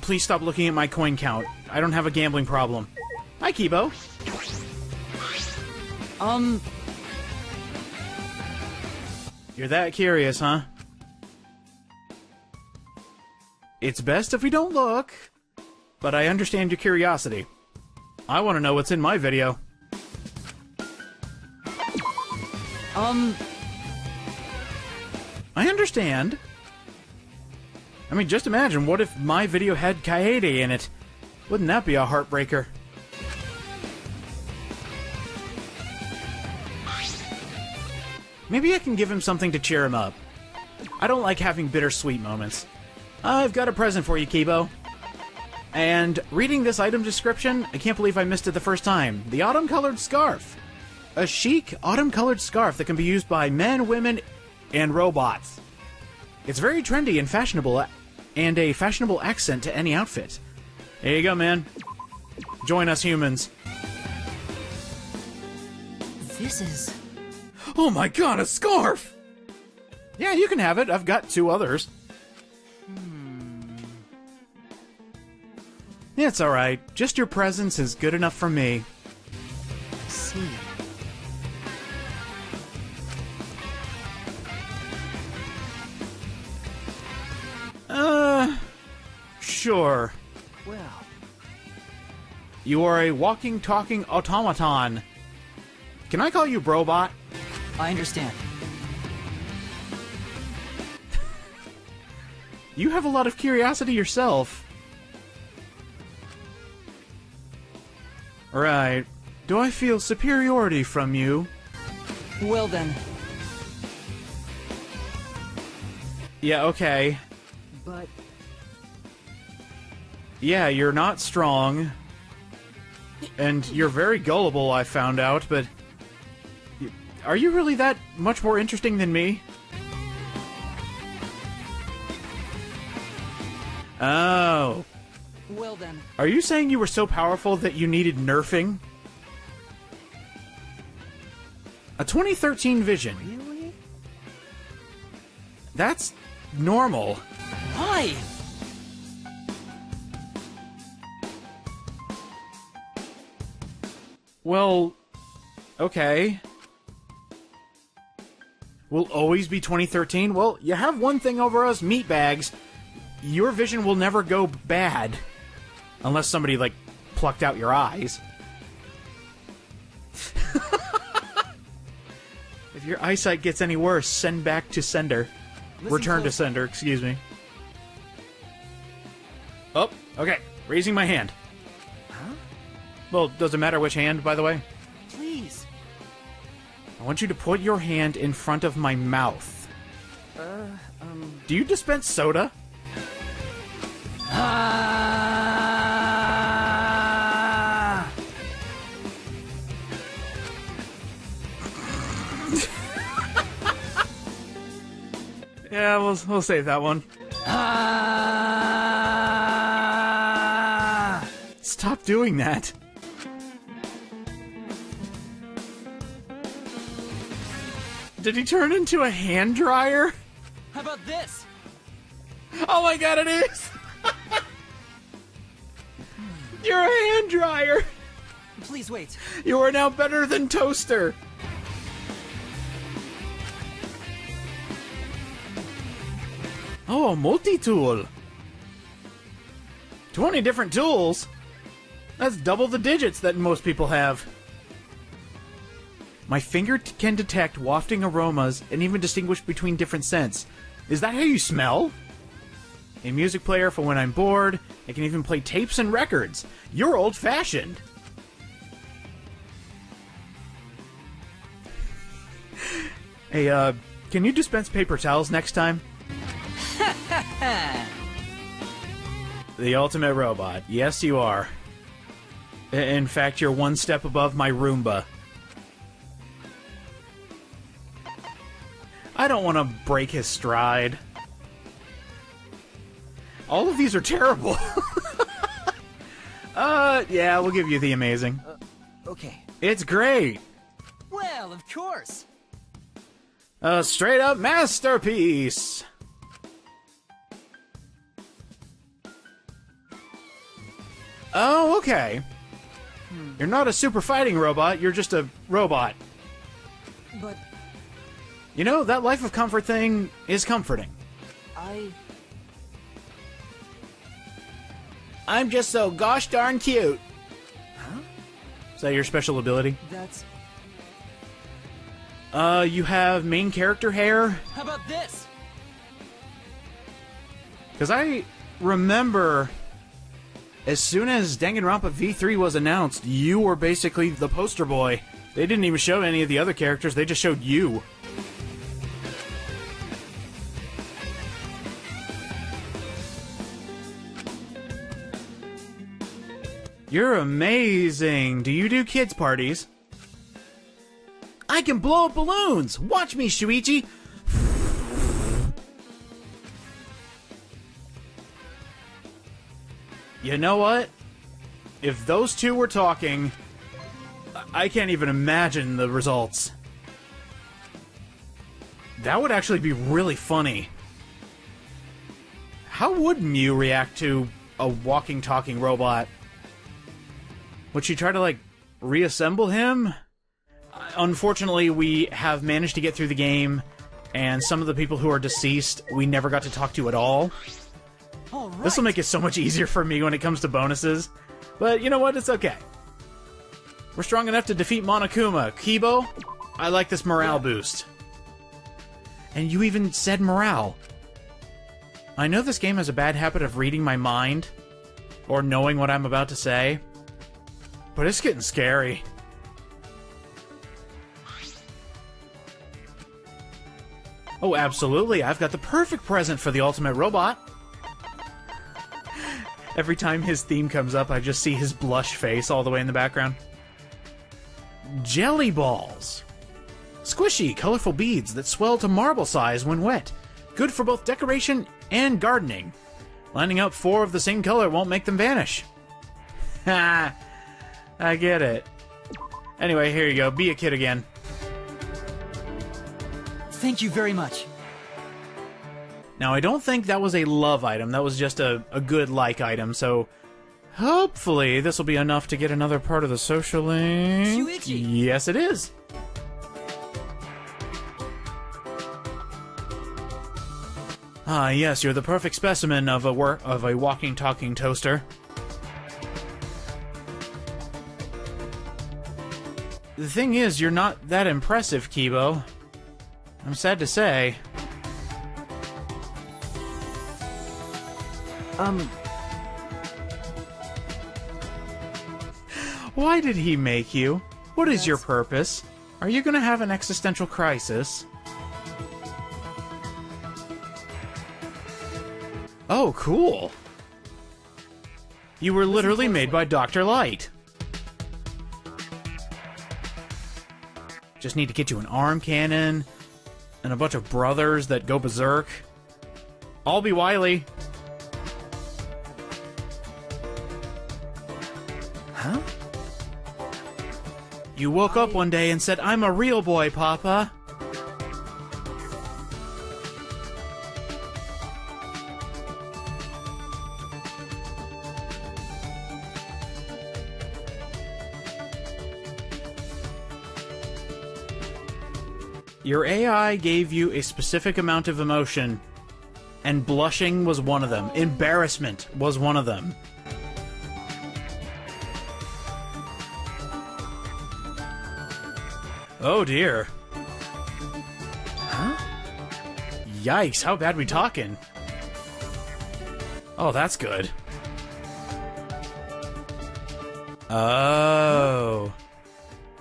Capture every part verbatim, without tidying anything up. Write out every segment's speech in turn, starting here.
Please stop looking at my coin count. I don't have a gambling problem. Hi, Keebo. Um... You're that curious, huh? It's best if we don't look. But I understand your curiosity. I want to know what's in my video. Um... I understand. I mean, just imagine, what if my video had Kaede in it? Wouldn't that be a heartbreaker? Maybe I can give him something to cheer him up. I don't like having bittersweet moments. I've got a present for you, Keebo. And reading this item description, I can't believe I missed it the first time. The autumn-colored scarf. A chic, autumn-colored scarf that can be used by men, women, and robots. It's very trendy and fashionable, and a fashionable accent to any outfit. There you go, man. Join us humans. This is... Oh my god, a scarf! Yeah, you can have it. I've got two others. Hmm. It's alright. Just your presence is good enough for me. See. Uh... Sure. Well... You are a walking, talking automaton. Can I call you Brobot? I understand. You have a lot of curiosity yourself. Right. Do I feel superiority from you? Well then. Yeah, okay. But... Yeah, you're not strong. And you're very gullible, I found out, but... Are you really that much more interesting than me? Oh. Well then. Are you saying you were so powerful that you needed nerfing? A twenty thirteen vision. Really? That's normal. Why? Well, okay. Will always be twenty thirteen? Well, you have one thing over us meatbags. Your vision will never go bad. Unless somebody, like, plucked out your eyes. If your eyesight gets any worse, send back to sender. Listen Return close. to sender, excuse me. Oh, okay. Raising my hand. Huh? Well, doesn't matter which hand, by the way. I want you to put your hand in front of my mouth. Uh, um... Do you dispense soda? Ah! Yeah, we'll, we'll save that one. Ah! Stop doing that. Did he turn into a hand dryer? How about this? Oh my god, it is! You're a hand dryer! Please wait. You are now better than toaster! Oh, multi-tool! twenty different tools? That's double the digits that most people have. My finger t can detect wafting aromas and even distinguish between different scents. Is that how you smell? A music player for when I'm bored. I can even play tapes and records. You're old-fashioned. Hey, uh, can you dispense paper towels next time? The ultimate robot. Yes, you are. In fact, you're one step above my Roomba. I don't want to break his stride. All of these are terrible. uh, yeah, we'll give you the amazing. Uh, okay. It's great. Well, of course. A straight-up masterpiece. Oh, okay. Hmm. You're not a super fighting robot, you're just a robot. But... You know, that life of comfort thing is comforting. I... I'm just so gosh darn cute. Huh? Is that your special ability? That's... Uh, you have main character hair. How about this? Because I remember... As soon as Danganronpa V three was announced, you were basically the poster boy. They didn't even show any of the other characters, they just showed you. You're amazing! Do you do kids' parties? I can blow up balloons! Watch me, Shuichi! You know what? If those two were talking, I can't even imagine the results. That would actually be really funny. How would Miu react to a walking, talking robot? Would she try to, like, reassemble him? Unfortunately, we have managed to get through the game, and some of the people who are deceased, we never got to talk to at all. Right. This will make it so much easier for me when it comes to bonuses. But you know what? It's okay. We're strong enough to defeat Monokuma. Keebo, I like this morale yeah. boost. And you even said morale. I know this game has a bad habit of reading my mind, or knowing what I'm about to say, but it's getting scary. Oh, absolutely. I've got the perfect present for the ultimate robot. Every time his theme comes up, I just see his blush face all the way in the background. Jelly balls. Squishy, colorful beads that swell to marble size when wet. Good for both decoration and gardening. Lining up four of the same color won't make them vanish. Ha! I get it. Anyway, here you go. Be a kid again. Thank you very much. Now, I don't think that was a love item. That was just a, a good like item, so... Hopefully, this will be enough to get another part of the social link. Shuichi. Yes, it is. Ah, yes, you're the perfect specimen of a work of a walking, talking toaster. The thing is, you're not that impressive, Keebo. I'm sad to say... Um... Why did he make you? What is your purpose? Are you gonna have an existential crisis? Oh, cool. You were literally made by Doctor Light. Just need to get you an arm cannon, and a bunch of brothers that go berserk. I'll be Wily. Huh? You woke I... up one day and said, I'm a real boy, Papa. Your A I gave you a specific amount of emotion, and blushing was one of them. Embarrassment was one of them. Oh dear. Huh? Yikes, how bad we talking? Oh, that's good. Oh.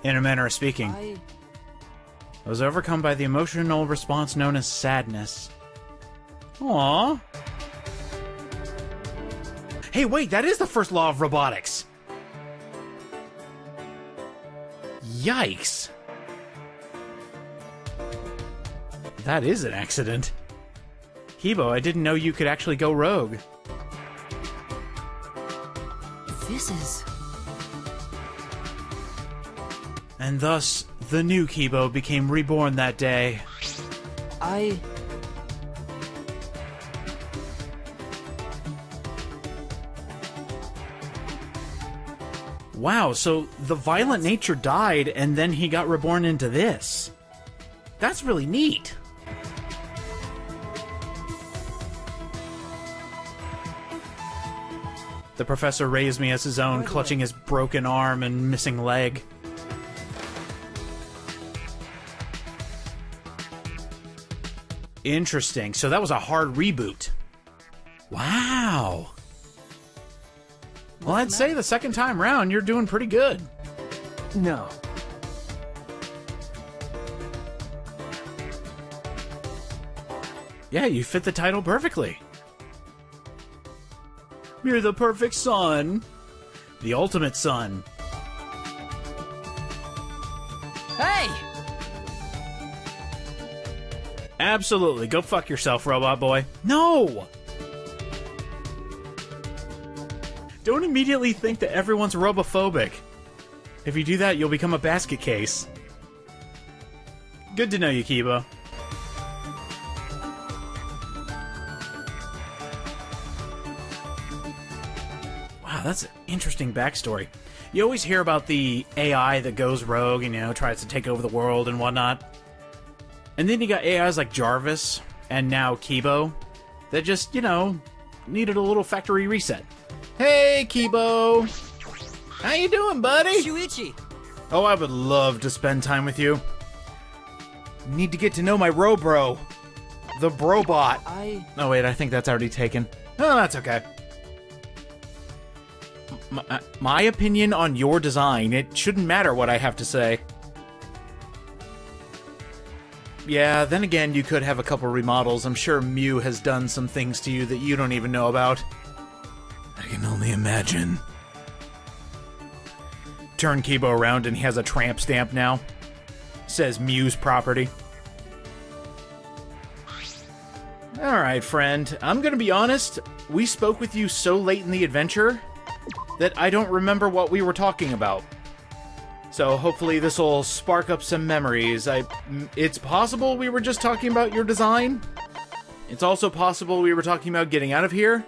In a manner of speaking. I... I was overcome by the emotional response known as sadness. Aww. Hey, wait, that is the first law of robotics! Yikes. That is an accident. Keebo, I didn't know you could actually go rogue. This is... And thus, the new Keebo became reborn that day. I... Wow, so the violent nature died, and then he got reborn into this. That's really neat. The professor raised me as his own, clutching his broken arm and missing leg. Interesting. So that was a hard reboot. Wow. Well, I'd say the second time round, you're doing pretty good. No. Yeah, you fit the title perfectly. You're the perfect son. The ultimate son. Hey! Absolutely. Go fuck yourself, Robot Boy. No! Don't immediately think that everyone's robophobic. If you do that, you'll become a basket case. Good to know you, Keebo. Wow, that's an interesting backstory. You always hear about the A I that goes rogue and, you know, tries to take over the world and whatnot. And then you got A Is like Jarvis, and now Keebo, that just, you know, needed a little factory reset. Hey, Keebo! How you doing, buddy? Shuichi! Oh, I would love to spend time with you. Need to get to know my Robro. The Brobot. I... Oh, wait, I think that's already taken. Oh, that's okay. My, my opinion on your design, it shouldn't matter what I have to say. Yeah, then again, you could have a couple remodels. I'm sure Miu has done some things to you that you don't even know about. I can only imagine. Turn Keebo around and he has a tramp stamp now. Says Miu's property. Alright, friend. I'm gonna be honest, we spoke with you so late in the adventure that I don't remember what we were talking about. So hopefully this will spark up some memories. I, it's possible we were just talking about your design. It's also possible we were talking about getting out of here.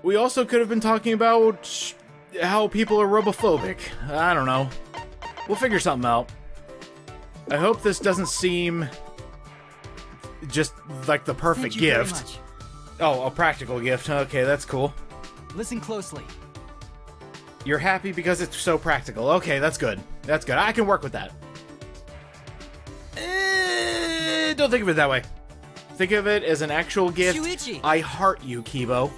We also could have been talking about how people are robophobic. I don't know. We'll figure something out. I hope this doesn't seem just like the perfect gift. Oh, a practical gift. Okay, that's cool. Listen closely. You're happy because it's so practical. Okay, that's good. That's good. I can work with that. Uh, don't think of it that way. Think of it as an actual gift. Shuichi. I heart you, Keebo.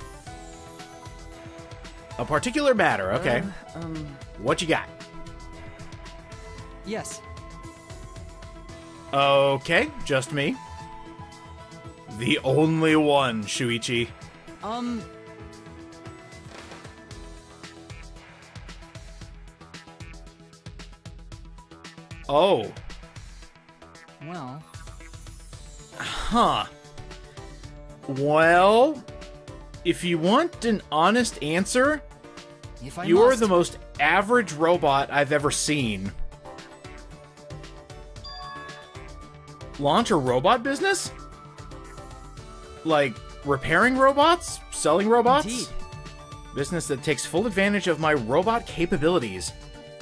A particular matter, okay. Um, um, what you got? Yes. Okay, just me. The only one, Shuichi. Um... Oh. Well. Huh. Well, if you want an honest answer, you are the most average robot I've ever seen. Launch a robot business? Like, repairing robots? Selling robots? Indeed. Business that takes full advantage of my robot capabilities.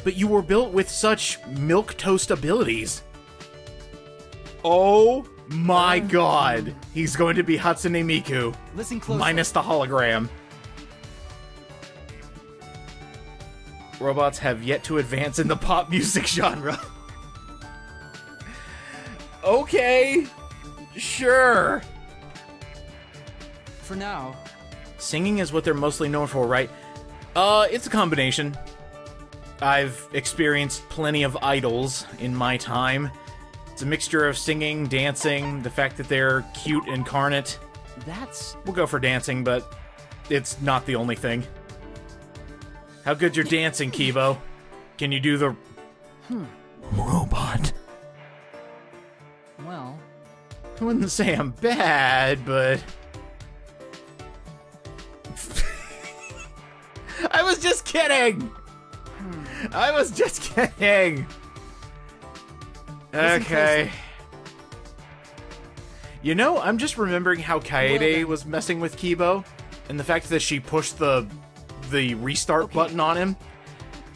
But you were built with such milquetoast abilities. Oh my um, god. He's going to be Hatsune Miku. Listen closely. Minus the hologram. Robots have yet to advance in the pop music genre. Okay. Sure. For now. Singing is what they're mostly known for, right? Uh, it's a combination. I've experienced plenty of idols in my time. It's a mixture of singing, dancing, the fact that they're cute and carnate. That's... We'll go for dancing, but it's not the only thing. How good you're dancing, Keebo. Can you do the... Hmm. Robot. Well... I wouldn't say I'm bad, but... I was just kidding! I was just kidding! Okay. You know, I'm just remembering how Kaede was messing with Keebo, and the fact that she pushed the the restart button on him.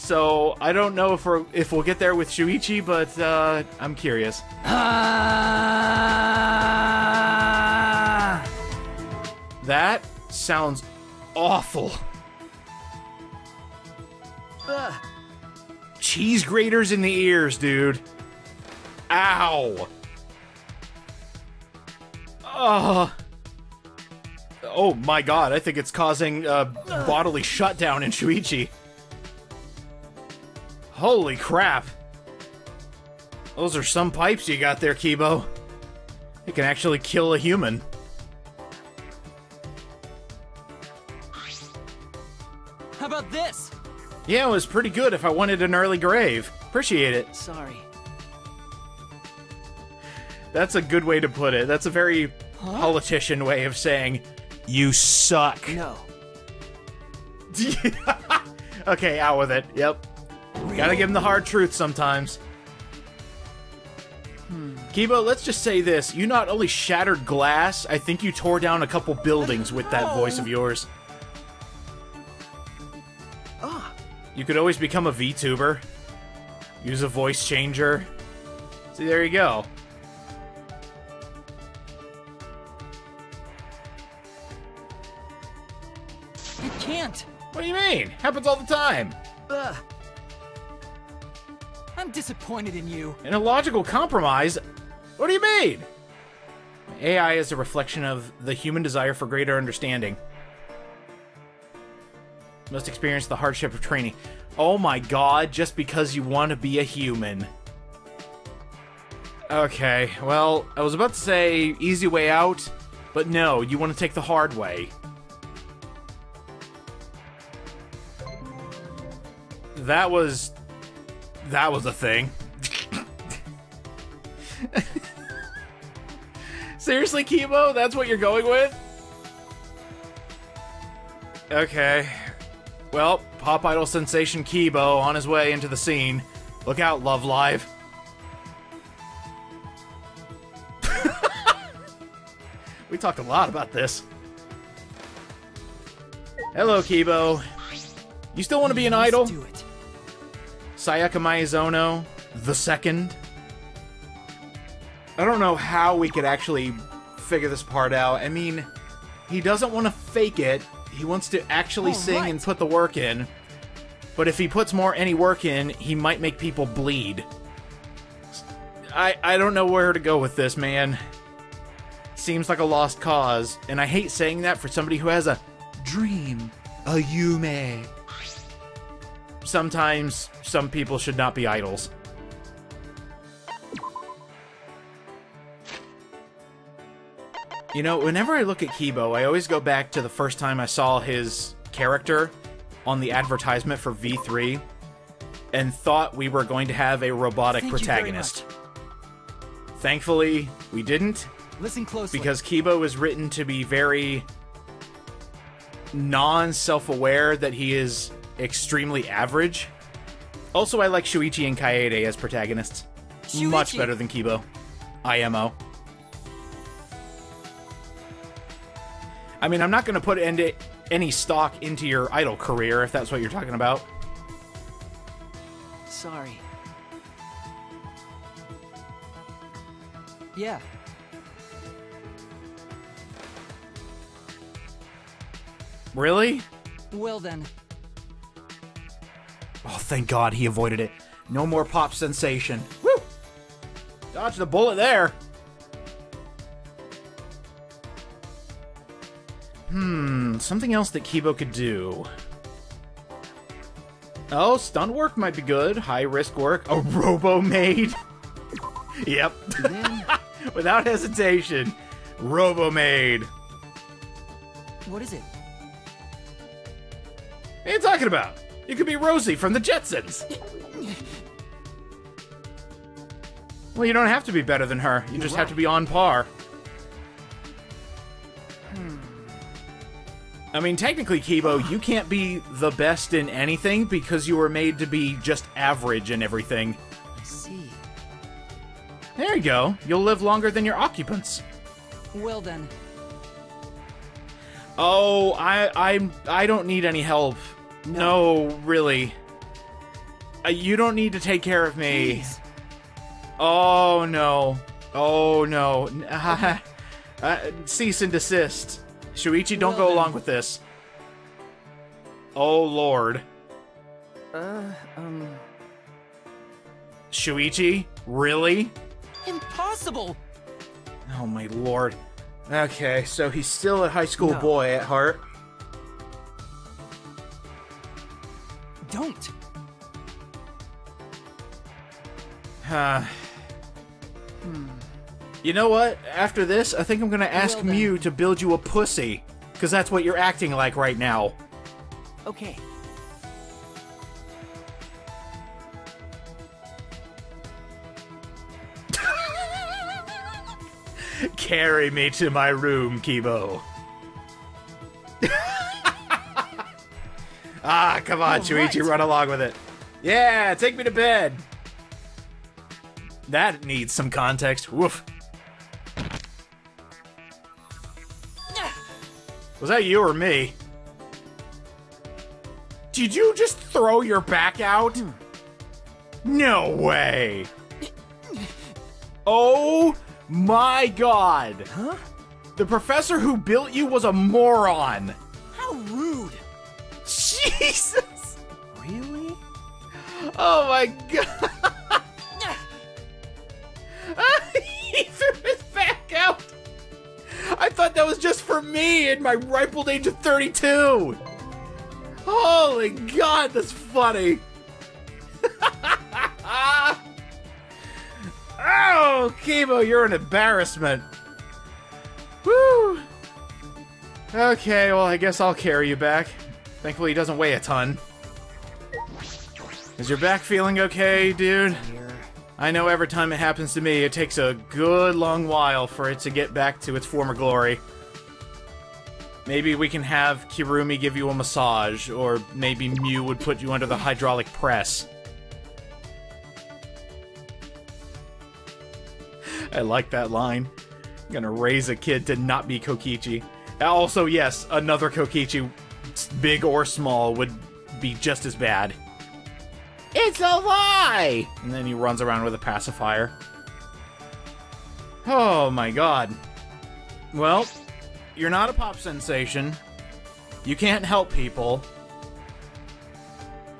So I don't know if we're, if we'll get there with Shuichi, but uh, I'm curious. Ah! That sounds awful. Ugh. Cheese graters in the ears, dude. Ow. Ugh. Oh my god, I think it's causing a bodily shutdown in Shuichi. Holy crap. Those are some pipes you got there, Keebo. It can actually kill a human. How about this? Yeah, it was pretty good if I wanted an early grave. Appreciate it. Sorry. That's a good way to put it. That's a very huh? politician way of saying, you suck. No. Okay, out with it. Yep. Really? Gotta give him the hard truth sometimes. Hmm. Keebo, let's just say this. You not only shattered glass, I think you tore down a couple buildings with that voice of yours. Ah. You could always become a VTuber. Use a voice changer. See, there you go. You can't. What do you mean? Happens all the time. Ugh. I'm disappointed in you. An illogical compromise? What do you mean? A I is a reflection of the human desire for greater understanding. You must experience the hardship of training. Oh my god, just because you want to be a human. Okay, well, I was about to say easy way out, but no, you want to take the hard way. That was... That was a thing. Seriously, Keebo? That's what you're going with? Okay. Well, Pop Idol sensation Keebo on his way into the scene. Look out, Love Live. We talked a lot about this. Hello, Keebo. You still want to be an idol? Let's do it. Sayaka Maizono the second. I don't know how we could actually figure this part out. I mean, he doesn't want to fake it. He wants to actually oh, sing right. and put the work in. But if he puts more any work in, he might make people bleed. I, I don't know where to go with this, man. Seems like a lost cause. And I hate saying that for somebody who has a dream, a yume. Sometimes, some people should not be idols. You know, whenever I look at Keebo, I always go back to the first time I saw his character on the advertisement for V three and thought we were going to have a robotic Thank protagonist. Thankfully, we didn't. Listen closely. Because Keebo is written to be very non-self-aware that he is... extremely average. Also, I like Shuichi and Kaede as protagonists. Shuichi. Much better than Keebo. I M O. I mean, I'm not going to put end any stock into your idol career, if that's what you're talking about. Sorry. Yeah. Really? Well then. Oh, thank God he avoided it. No more pop sensation. Woo! Dodge the bullet there. Hmm, something else that Keebo could do. Oh, stunt work might be good. High risk work. A robo maid. Yep. Without hesitation. Robo maid. What is it? What are you talking about? You could be Rosie from the Jetsons! Well, you don't have to be better than her. You You're just right. have to be on par. Hmm. I mean, technically, Keebo, you can't be the best in anything because you were made to be just average in everything. I see. There you go. You'll live longer than your occupants. Well then. Oh, I, I, I don't need any help. No. no, really. Uh, you don't need to take care of me. Please. Oh no. Oh no. uh, cease and desist. Shuichi, don't well, go along with this. Oh lord. Uh, um... Shuichi? Really? Impossible! Oh my lord. Okay, so he's still a high school no. boy at heart. Don't! Huh. Hmm. You know what? After this, I think I'm gonna ask well, Miu to build you a pussy. Because that's what you're acting like right now. Okay. Carry me to my room, Keebo. Ah, come on, oh, Shuichi, right. Run along with it. Yeah, take me to bed. That needs some context. Woof. Was that you or me? Did you just throw your back out? No way. Oh my god. Huh? The professor who built you was a moron. How rude. Jesus. Really? Oh my god. He threw his back out. I thought that was just for me in my ripe old age of thirty-two. Holy god, that's funny. Oh, Keebo, you're an embarrassment. Woo. Okay, well, I guess I'll carry you back. Thankfully, he doesn't weigh a ton. Is your back feeling okay, dude? I know every time it happens to me, it takes a good long while for it to get back to its former glory. Maybe we can have Kirumi give you a massage, or maybe Miu would put you under the hydraulic press. I like that line. I'm gonna raise a kid to not be Kokichi. Also, yes, another Kokichi, big or small, would be just as bad. It's a lie! And then he runs around with a pacifier. Oh my god. Well, you're not a pop sensation. You can't help people.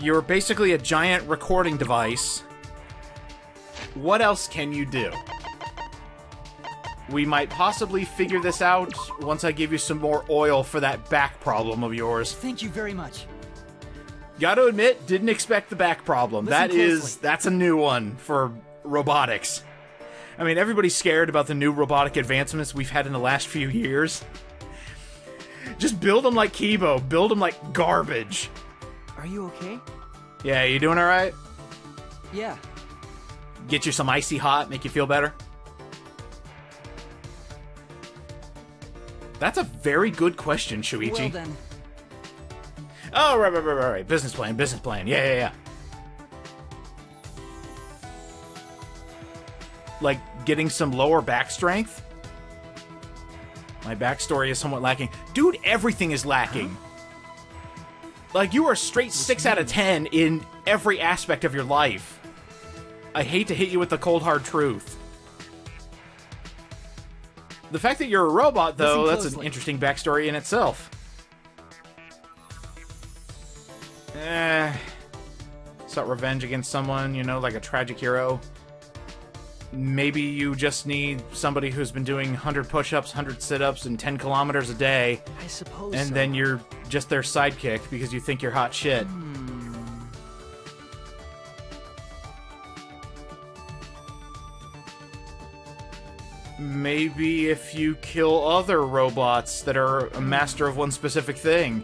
You're basically a giant recording device. What else can you do? We might possibly figure this out once I give you some more oil for that back problem of yours. Thank you very much. Gotta admit, didn't expect the back problem. Listen that closely. is, that's a new one for robotics. I mean, everybody's scared about the new robotic advancements we've had in the last few years. Just build them like Keebo. Build them like garbage. Are you okay? Yeah, you doing all right? Yeah. Get you some icy hot, make you feel better. That's a very good question, Shuichi. Well then. Oh, right, right, right, right, right. Business plan, business plan. Yeah, yeah, yeah. Like, getting some lower back strength? My backstory is somewhat lacking. Dude, everything is lacking. Huh? Like, you are straight What's six mean? out of ten in every aspect of your life. I hate to hit you with the cold, hard truth. The fact that you're a robot, though, that's an interesting backstory in itself. Eh. Sought revenge against someone, you know, like a tragic hero. Maybe you just need somebody who's been doing one hundred push-ups, one hundred sit-ups, and ten kilometers a day. I suppose And so. then you're just their sidekick because you think you're hot shit. Hmm. Maybe if you kill other robots that are a master of one specific thing,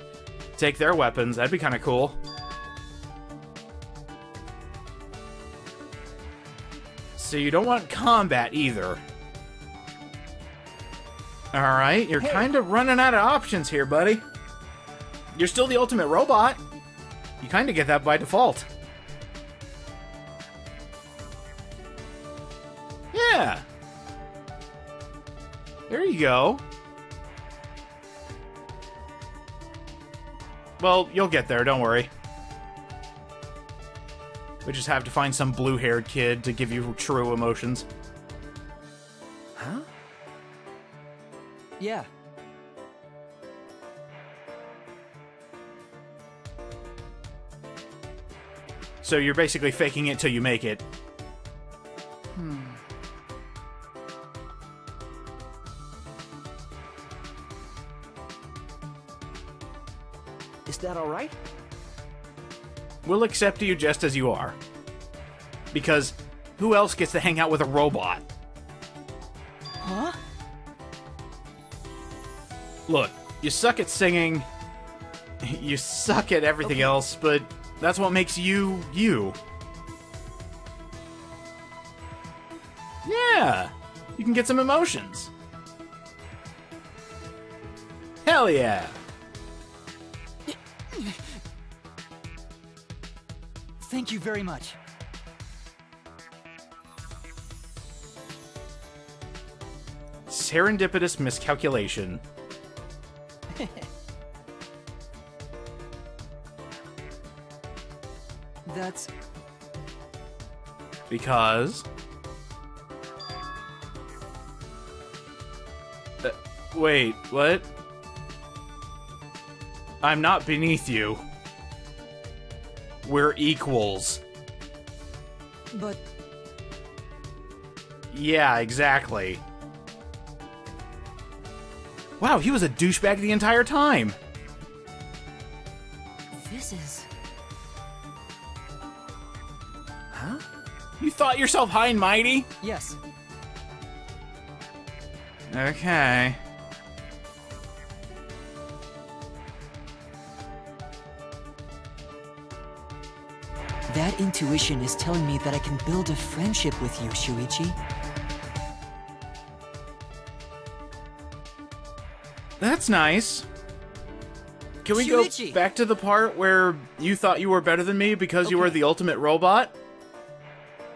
take their weapons, that'd be kind of cool. So you don't want combat either. Alright, you're hey. kind of running out of options here, buddy. You're still the ultimate robot. You kind of get that by default. Yeah. There you go. Well, you'll get there, don't worry. We just have to find some blue-haired kid to give you true emotions. Huh? Yeah. So you're basically faking it till you make it. Hmm. Is that all right? We'll accept you just as you are. Because who else gets to hang out with a robot? Huh? Look, you suck at singing, you suck at everything okay. else, but that's what makes you, you. Yeah! You can get some emotions. Hell yeah! Thank you very much. Serendipitous miscalculation. That's... because... Uh, wait, what? I'm not beneath you. We're equals. But... yeah, exactly. Wow, he was a douchebag the entire time! This is... huh? You thought yourself high and mighty? Yes. Okay. That intuition is telling me that I can build a friendship with you, Shuichi. That's nice. Can we Shuichi. go back to the part where you thought you were better than me because okay. you were the ultimate robot?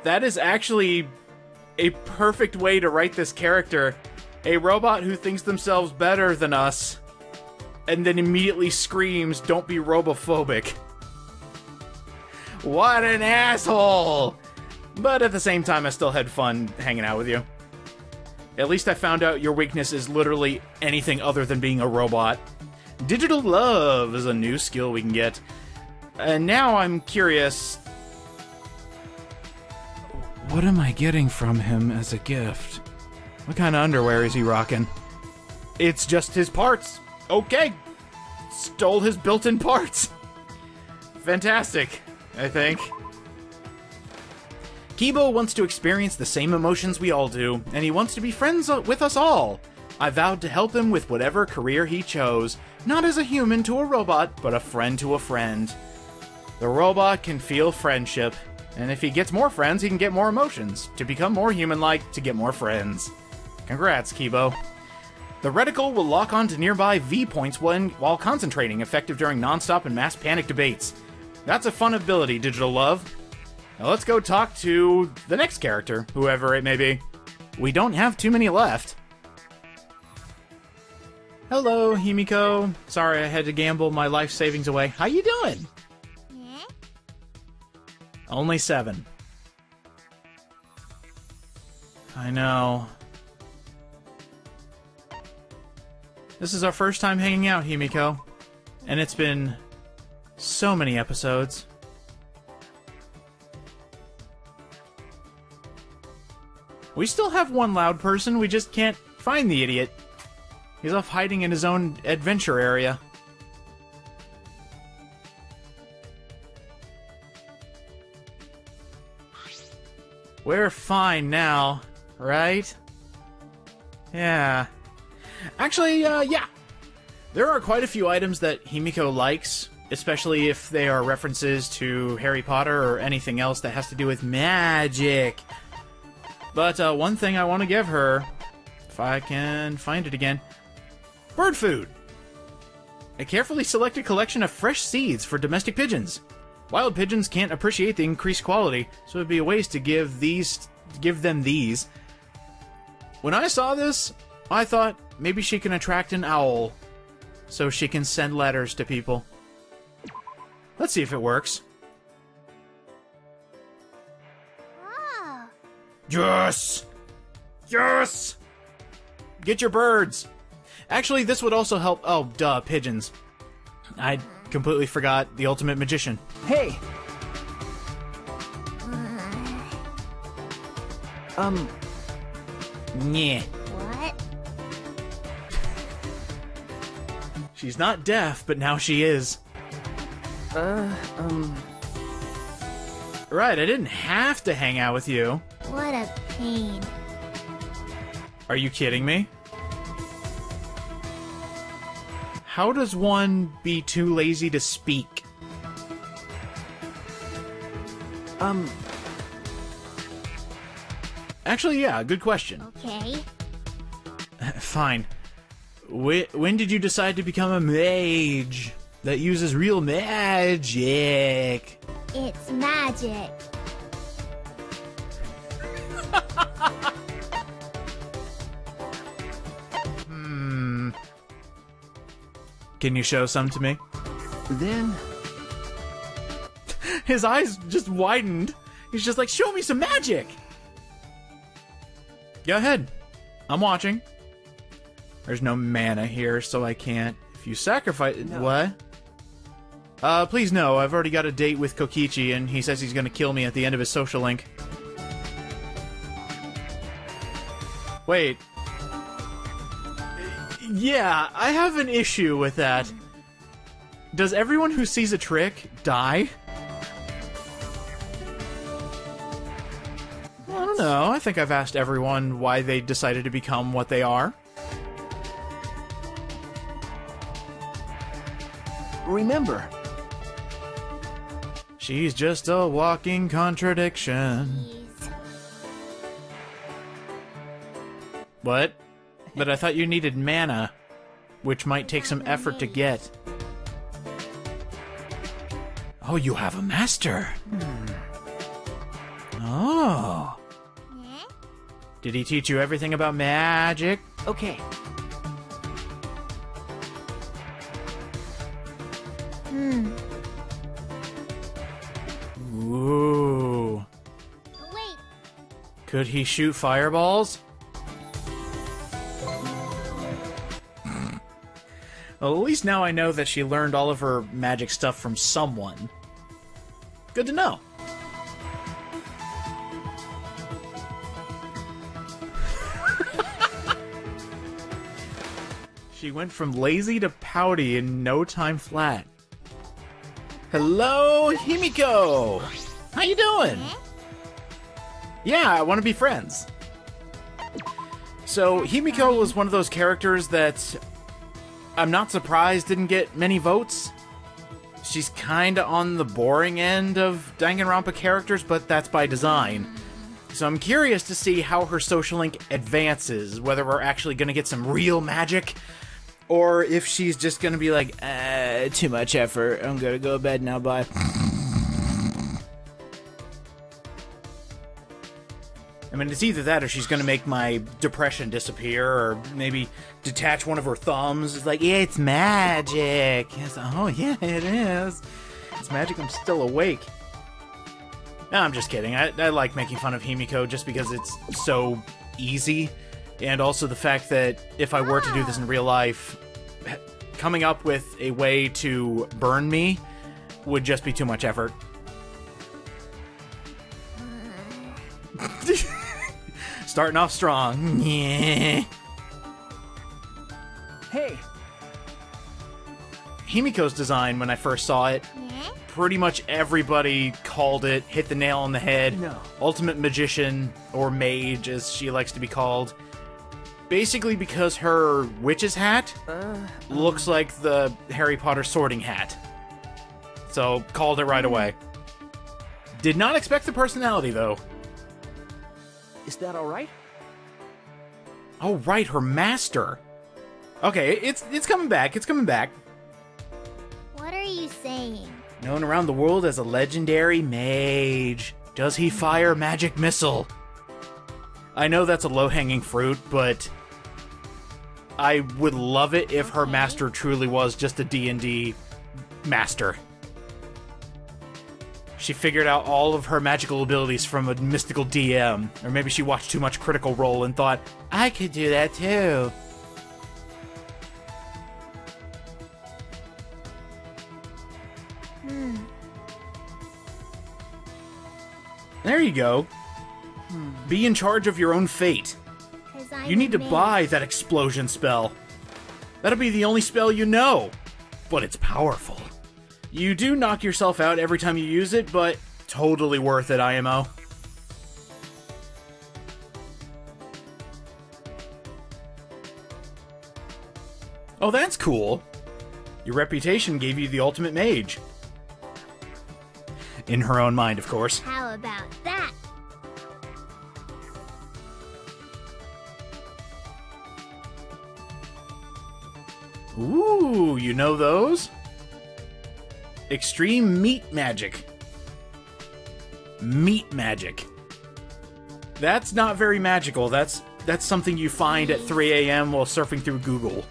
That is actually a perfect way to write this character. A robot who thinks themselves better than us, and then immediately screams, "Don't be robophobic." What an asshole! But at the same time, I still had fun hanging out with you. At least I found out your weakness is literally anything other than being a robot. Digital love is a new skill we can get. And now I'm curious... what am I getting from him as a gift? What kind of underwear is he rocking? It's just his parts! Okay! Stole his built-in parts! Fantastic! I think. Keebo wants to experience the same emotions we all do, and he wants to be friends with us all. I vowed to help him with whatever career he chose, not as a human to a robot, but a friend to a friend. The robot can feel friendship, and if he gets more friends, he can get more emotions, to become more human-like, to get more friends. Congrats, Keebo. The reticle will lock onto nearby V-points when, while concentrating, effective during non-stop and mass panic debates. That's a fun ability, Digital Love. Now let's go talk to the next character, whoever it may be. We don't have too many left. Hello, Himiko. Sorry I had to gamble my life savings away. How you doing? Yeah. Only seven. I know. This is our first time hanging out, Himiko. And it's been... so many episodes. We still have one loud person, we just can't find the idiot. He's off hiding in his own adventure area. We're fine now, right? Yeah. Actually, uh, yeah. There are quite a few items that Himiko likes. Especially if they are references to Harry Potter or anything else that has to do with magic. But uh, one thing I want to give her, if I can find it again, bird food. A carefully selected collection of fresh seeds for domestic pigeons. Wild pigeons can't appreciate the increased quality, so it'd be a waste to give these, give them these. When I saw this, I thought maybe she can attract an owl, so she can send letters to people. Let's see if it works. Yes! Yes! Get your birds! Actually, this would also help... Oh, duh, pigeons. I completely forgot the ultimate magician. Hey! Um... Nyeh. What? She's not deaf, but now she is. Uh, um... Right, I didn't have to hang out with you. What a pain. Are you kidding me? How does one be too lazy to speak? Um... Actually, yeah, good question. Okay. Fine. Wh when did you decide to become a mage that uses real magic? It's magic. Hmm. Can you show some to me? Then... His eyes just widened. He's just like, show me some magic! Go ahead. I'm watching. There's no mana here, so I can't. If you sacrifice... No. What? Uh, please no. I've already got a date with Kokichi, and he says he's gonna kill me at the end of his social link. Wait. Yeah, I have an issue with that. Does everyone who sees a trick die? I don't know. I think I've asked everyone why they decided to become what they are. Remember. She's just a walking contradiction. Jeez. What? But I thought you needed mana, which might take some effort to get. Oh, you have a master. Hmm. Oh. Did he teach you everything about magic? Okay. Hmm. Ooh. Wait. Could he shoot fireballs? Well, at least now I know that she learned all of her magic stuff from someone. Good to know. She went from lazy to pouty in no time flat. Hello, Himiko! How you doing? Yeah, I want to be friends. So, Himiko was one of those characters that I'm not surprised didn't get many votes. She's kinda on the boring end of Danganronpa characters, but that's by design. So I'm curious to see how her social link advances, whether we're actually gonna get some real magic, or if she's just gonna be like, uh, too much effort, I'm gonna go to bed now, bye. I mean, it's either that or she's gonna make my depression disappear, or maybe detach one of her thumbs. It's like, yeah, it's magic. It's, oh, yeah, it is. It's magic, I'm still awake. No, I'm just kidding. I, I like making fun of Himiko just because it's so easy. And also the fact that if I were to do this in real life, coming up with a way to burn me would just be too much effort. Starting off strong. Yeah. Hey. Himiko's design, when I first saw it, pretty much everybody called it, hit the nail on the head. No. Ultimate magician, or mage, as she likes to be called. Basically because her witch's hat uh, looks um. like the Harry Potter sorting hat. So, called it right mm. away. Did not expect the personality, though. Is that alright? Oh, right, her master. Okay, it's it's coming back, it's coming back. What are you saying? Known around the world as a legendary mage. Does he fire magic missile? I know that's a low-hanging fruit, but I would love it if okay. her master truly was just a D and D master. She figured out all of her magical abilities from a mystical D M. Or maybe she watched too much Critical Role and thought, I could do that too. Hmm. There you go. Hmm. Be in charge of your own fate. You need to buy that explosion spell. That'll be the only spell you know. But it's powerful. You do knock yourself out every time you use it, but totally worth it, I M O. Oh, that's cool. Your reputation gave you the ultimate mage. In her own mind, of course. How about that? Ooh, you know those? Extreme meat magic. Meat magic. That's not very magical. That's that's something you find at three A M while surfing through Google.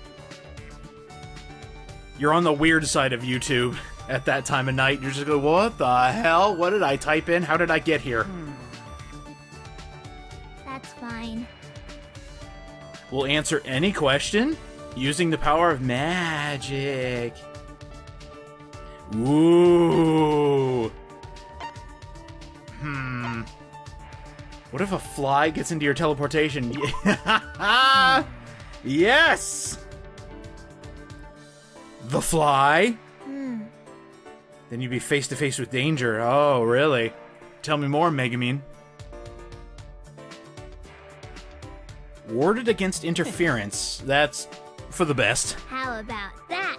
You're on the weird side of YouTube at that time of night. You're just going, what the hell? What did I type in? How did I get here? Hmm. That's fine. We'll answer any question using the power of magic. Ooh. Hmm. What if a fly gets into your teleportation? Yes! The fly? Mm. Then you'd be face to face with danger. Oh, really? Tell me more, Megumin. Warded against interference. That's for the best. How about that?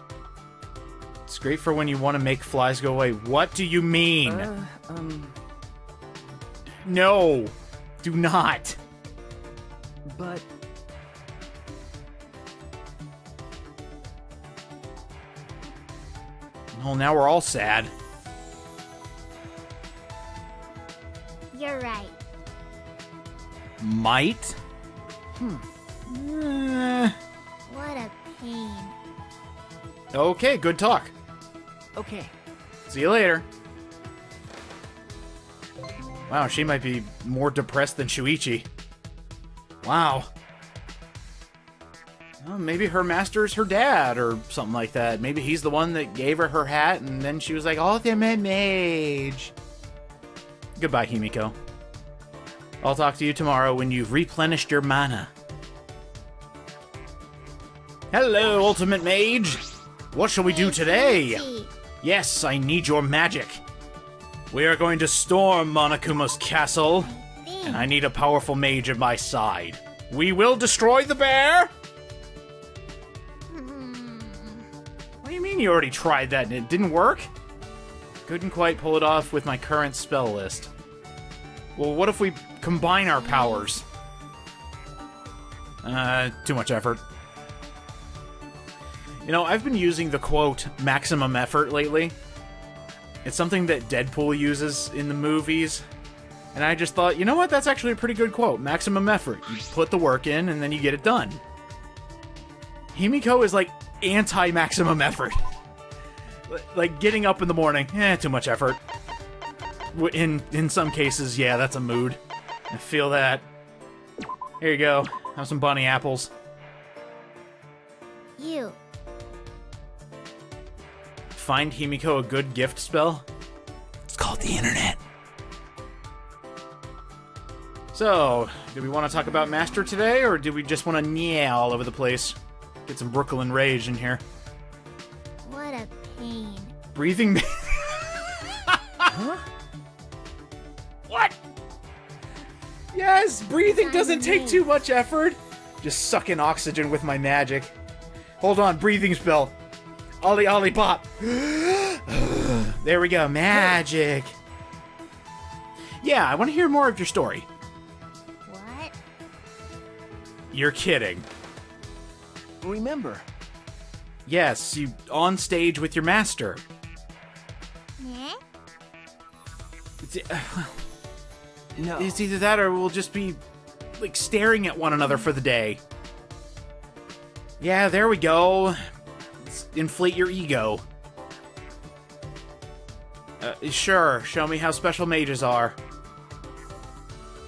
It's great for when you want to make flies go away. What do you mean? Uh, um... No! Do not! But... Well, now we're all sad. You're right. Might? Hmm. Uh... What a pain. Okay, good talk. Okay. See you later. Wow, she might be more depressed than Shuichi. Wow. Well, maybe her master is her dad or something like that. Maybe he's the one that gave her her hat and then she was like, ultimate mage. Goodbye, Himiko. I'll talk to you tomorrow when you've replenished your mana. Hello, ultimate mage. What shall we do today? Yes, I need your magic. We are going to storm Monokuma's castle, and I need a powerful mage at my side. We will destroy the bear? What do you mean you already tried that and it didn't work? Couldn't quite pull it off with my current spell list. Well, what if we combine our powers? Uh, too much effort. You know, I've been using the quote, maximum effort lately. It's something that Deadpool uses in the movies. And I just thought, you know what, that's actually a pretty good quote. Maximum effort. You put the work in, and then you get it done. Himiko is like anti-maximum effort. Like getting up in the morning, eh, too much effort. In, in some cases, yeah, that's a mood. I feel that. Here you go. Have some bunny apples. You. Find Himiko a good gift spell? It's called the internet. So, do we want to talk about Master today, or do we just want to nyeh all over the place? Get some Brooklyn Rage in here. What a pain. Breathing... Huh? What? Yes, breathing doesn't take too much effort. Just suck in oxygen with my magic. Hold on, breathing spell. Ollie Ollie Pop. There we go. Magic. Yeah, I want to hear more of your story. What? You're kidding. Remember. Yes, you on stage with your master. Yeah? It's, uh, no. It's either that or we'll just be like staring at one another for the day. Yeah, there we go. Inflate your ego. Uh, sure, show me how special mages are.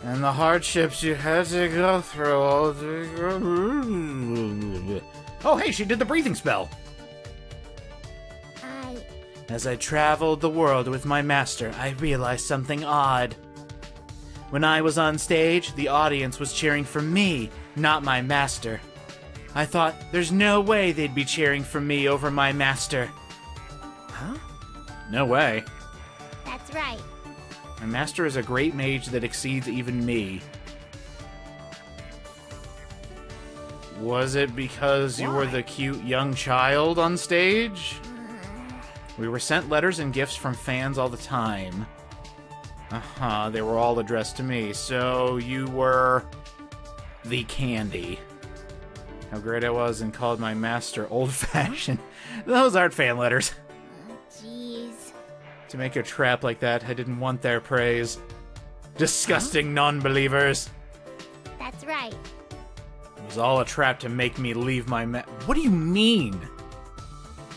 And the hardships you had to go through all the... Oh, hey, she did the breathing spell! I... As I traveled the world with my master, I realized something odd. When I was on stage, the audience was cheering for me, not my master. I thought, there's no way they'd be cheering for me over my master. Huh? No way. That's right. My master is a great mage that exceeds even me. Was it because you were the cute young child on stage? We were sent letters and gifts from fans all the time. Uh-huh, they were all addressed to me, so you were... the candy. How great I was and called my master old-fashioned. Those aren't fan letters. To make a trap like that, I didn't want their praise. Disgusting huh? non-believers. That's right. It was all a trap to make me leave my ma- What do you mean?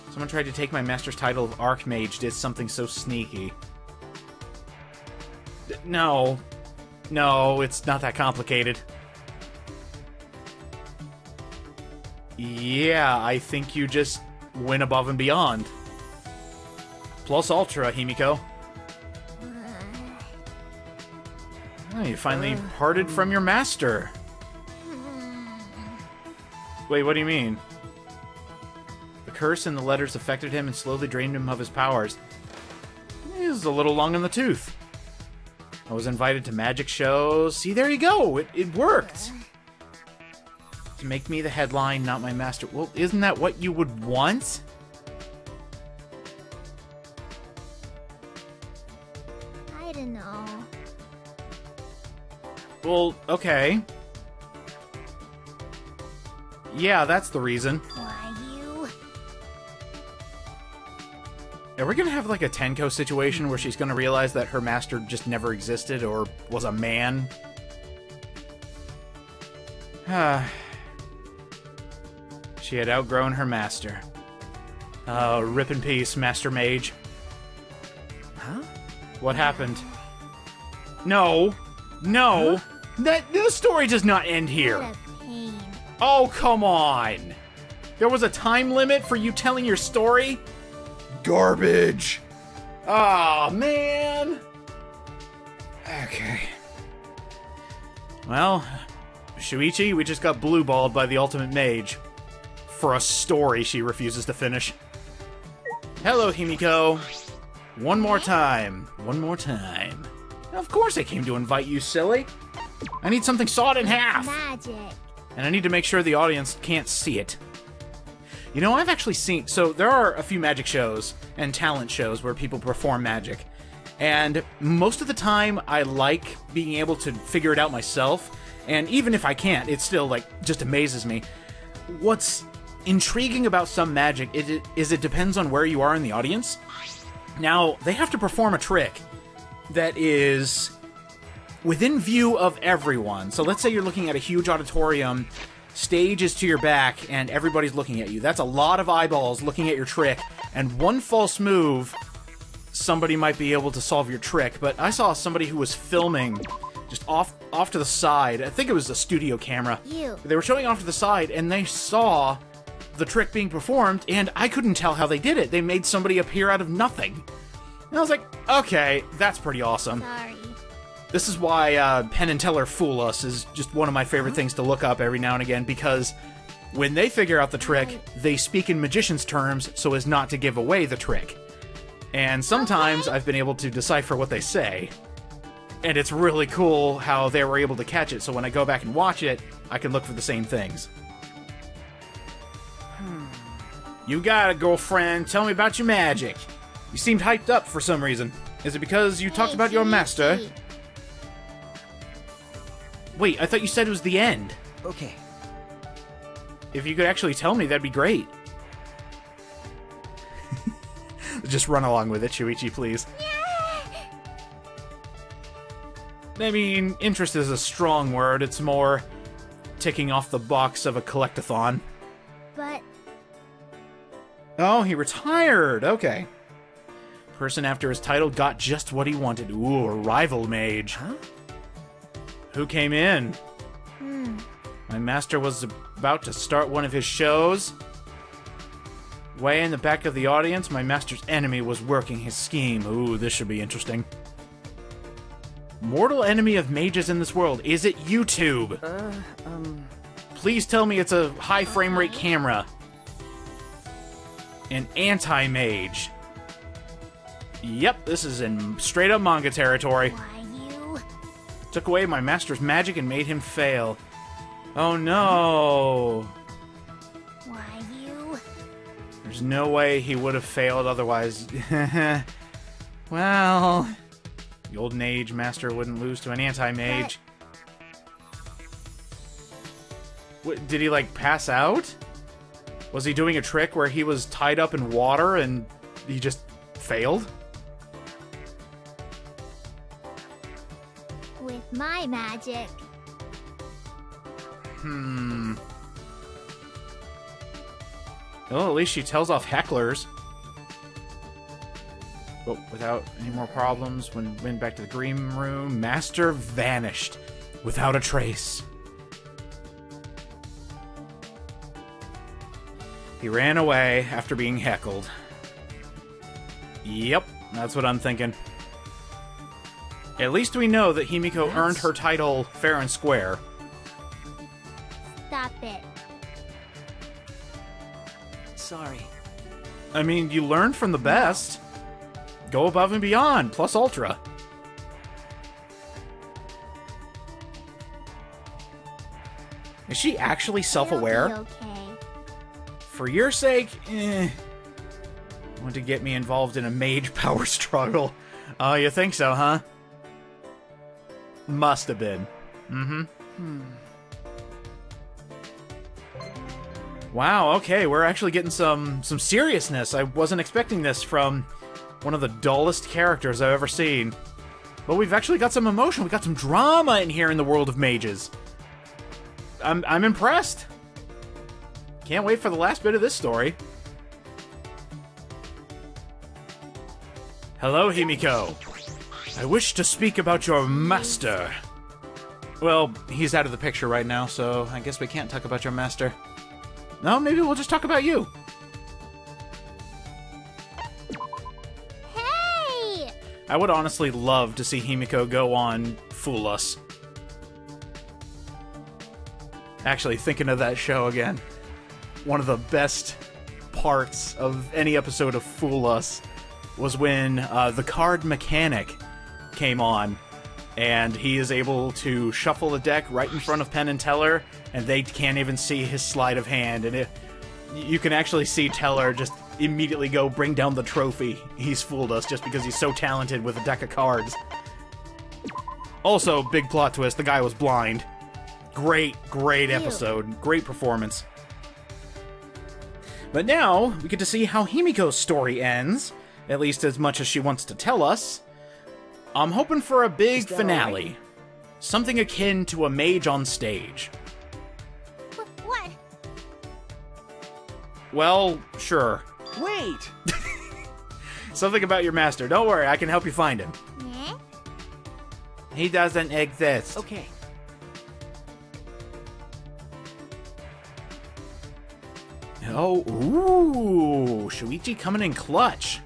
Someone tried to take my master's title of Archmage, did something so sneaky. D- no. No, it's not that complicated. Yeah, I think you just went above and beyond. Plus Ultra, Himiko. Oh, you finally parted from your master. Wait, what do you mean? The curse and the letters affected him and slowly drained him of his powers. He was a little long in the tooth. I was invited to magic shows. See, there you go. It, it worked. To make me the headline, not my master. Well, isn't that what you would want? Well, okay. Yeah, that's the reason. Why you? Are we gonna have like a Tenko situation where she's gonna realize that her master just never existed or was a man? She had outgrown her master. Oh, rip in peace, Master Mage. Huh? What happened? No! No! Huh? That the story does not end here. What a pain. Oh, come on! There was a time limit for you telling your story? Garbage! Aw, oh, man! Okay. Well, Shuichi, we just got blue-balled by the Ultimate Mage. For a story she refuses to finish. Hello, Himiko. One more time. One more time. Of course I came to invite you, silly. I need something sawed in half. Magic. And I need to make sure the audience can't see it. You know, I've actually seen... So, there are a few magic shows and talent shows where people perform magic. And most of the time, I like being able to figure it out myself. And even if I can't, it still, like, just amazes me. What's intriguing about some magic is it depends on where you are in the audience. Now, they have to perform a trick that is within view of everyone. So let's say you're looking at a huge auditorium, stage is to your back, and everybody's looking at you. That's a lot of eyeballs looking at your trick, and one false move, somebody might be able to solve your trick. But I saw somebody who was filming just off off to the side. I think it was a studio camera. Ew. They were showing off to the side, and they saw the trick being performed, and I couldn't tell how they did it. They made somebody appear out of nothing. And I was like, okay, that's pretty awesome. Sorry. This is why uh, Penn and Teller Fool Us is just one of my favorite huh? things to look up every now and again, because when they figure out the trick, right. they speak in magician's terms so as not to give away the trick. And sometimes okay. I've been able to decipher what they say. And it's really cool how they were able to catch it, so when I go back and watch it, I can look for the same things. Hmm. You got it, girlfriend. Tell me about your magic. You seemed hyped up for some reason. Is it because you hey, talked about your master? Wait, I thought you said it was the end. Okay. If you could actually tell me, that'd be great. Just run along with it, Shuichi, please. Yeah. I mean, interest is a strong word. It's more ticking off the box of a collectathon. But... Oh, he retired. Okay. Person after his title got just what he wanted. Ooh, a rival mage. Huh? Who came in? Hmm. My master was about to start one of his shows. Way in the back of the audience, my master's enemy was working his scheme. Ooh, this should be interesting. Mortal enemy of mages in this world. Is it YouTube? Uh, um... Please tell me it's a high frame rate camera. An anti-mage. Yep, this is in straight up manga territory. Why you? Took away my master's magic and made him fail. Oh no! Why you? There's no way he would have failed otherwise. Well, the old mage master wouldn't lose to an anti-mage. What, did he like pass out? Was he doing a trick where he was tied up in water and he just failed? With my magic. Hmm. Well, at least she tells off hecklers. But without any more problems, when we went back to the green room, Master vanished without a trace. He ran away after being heckled. Yep, that's what I'm thinking. At least we know that Himiko yes. earned her title fair and square. Stop it. Sorry. I mean, you learn from the best. Go above and beyond, plus ultra. Is she actually self-aware? Okay. For your sake, eh. Want to get me involved in a mage power struggle. Oh, you think so, huh? Must have been. Mm-hmm. Hmm. Wow, okay, we're actually getting some some seriousness. I wasn't expecting this from one of the dullest characters I've ever seen. But we've actually got some emotion. We've got some drama in here in the world of mages. I'm, I'm impressed. Can't wait for the last bit of this story. Hello, Himiko. I wish to speak about your master. Well, he's out of the picture right now, so I guess we can't talk about your master. No, maybe we'll just talk about you. Hey! I would honestly love to see Himiko go on Fool Us. Actually, thinking of that show again. One of the best parts of any episode of Fool Us was when uh, the card mechanic came on, and he is able to shuffle the deck right in front of Penn and Teller, and they can't even see his sleight of hand, and it, you can actually see Teller just immediately go bring down the trophy. He's fooled us just because he's so talented with a deck of cards. Also, big plot twist, the guy was blind. Great, great episode. Great performance. But now, we get to see how Himiko's story ends. At least as much as she wants to tell us. I'm hoping for a big finale. Right? Something akin to a mage on stage. Wh what? Well, sure. Wait! Something about your master. Don't worry, I can help you find him. Yeah? He doesn't exist. Okay. Oh, ooh! Shuichi coming in clutch.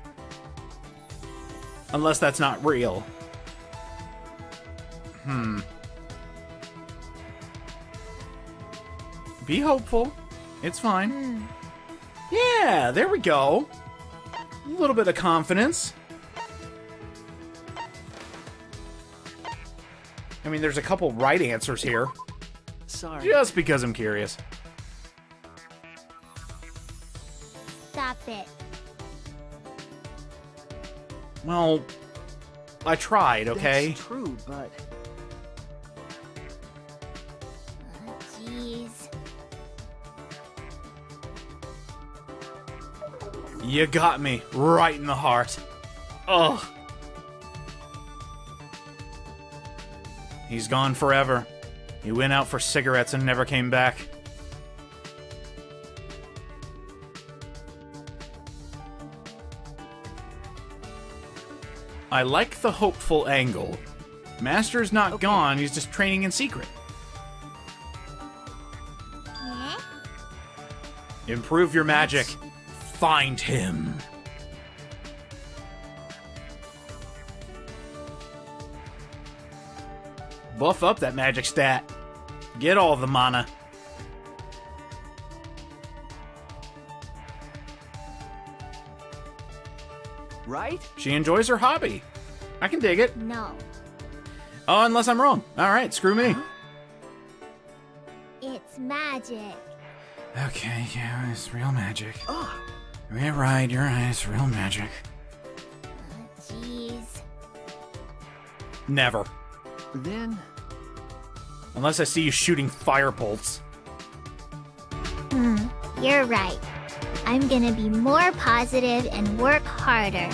Unless that's not real. Hmm. Be hopeful. It's fine. Mm. Yeah, there we go. A little bit of confidence. I mean, there's a couple right answers here. Sorry. Just because I'm curious. Stop it. Well, I tried, okay? That's true, but... Oh, jeez. You got me right in the heart. Ugh. He's gone forever. He went out for cigarettes and never came back. I like the hopeful angle. Master's not okay. gone, he's just training in secret. Yeah. Improve your magic. That's... Find him. Buff up that magic stat. Get all the mana. Right? She enjoys her hobby. I can dig it. No. Oh, unless I'm wrong. Alright, screw me. It's magic. Okay, yeah, it's real magic. Oh. You're right, you're right, it's real magic. Jeez. Never. Then... Unless I see you shooting fire bolts. Mm, you're right. I'm gonna be more positive and work harder.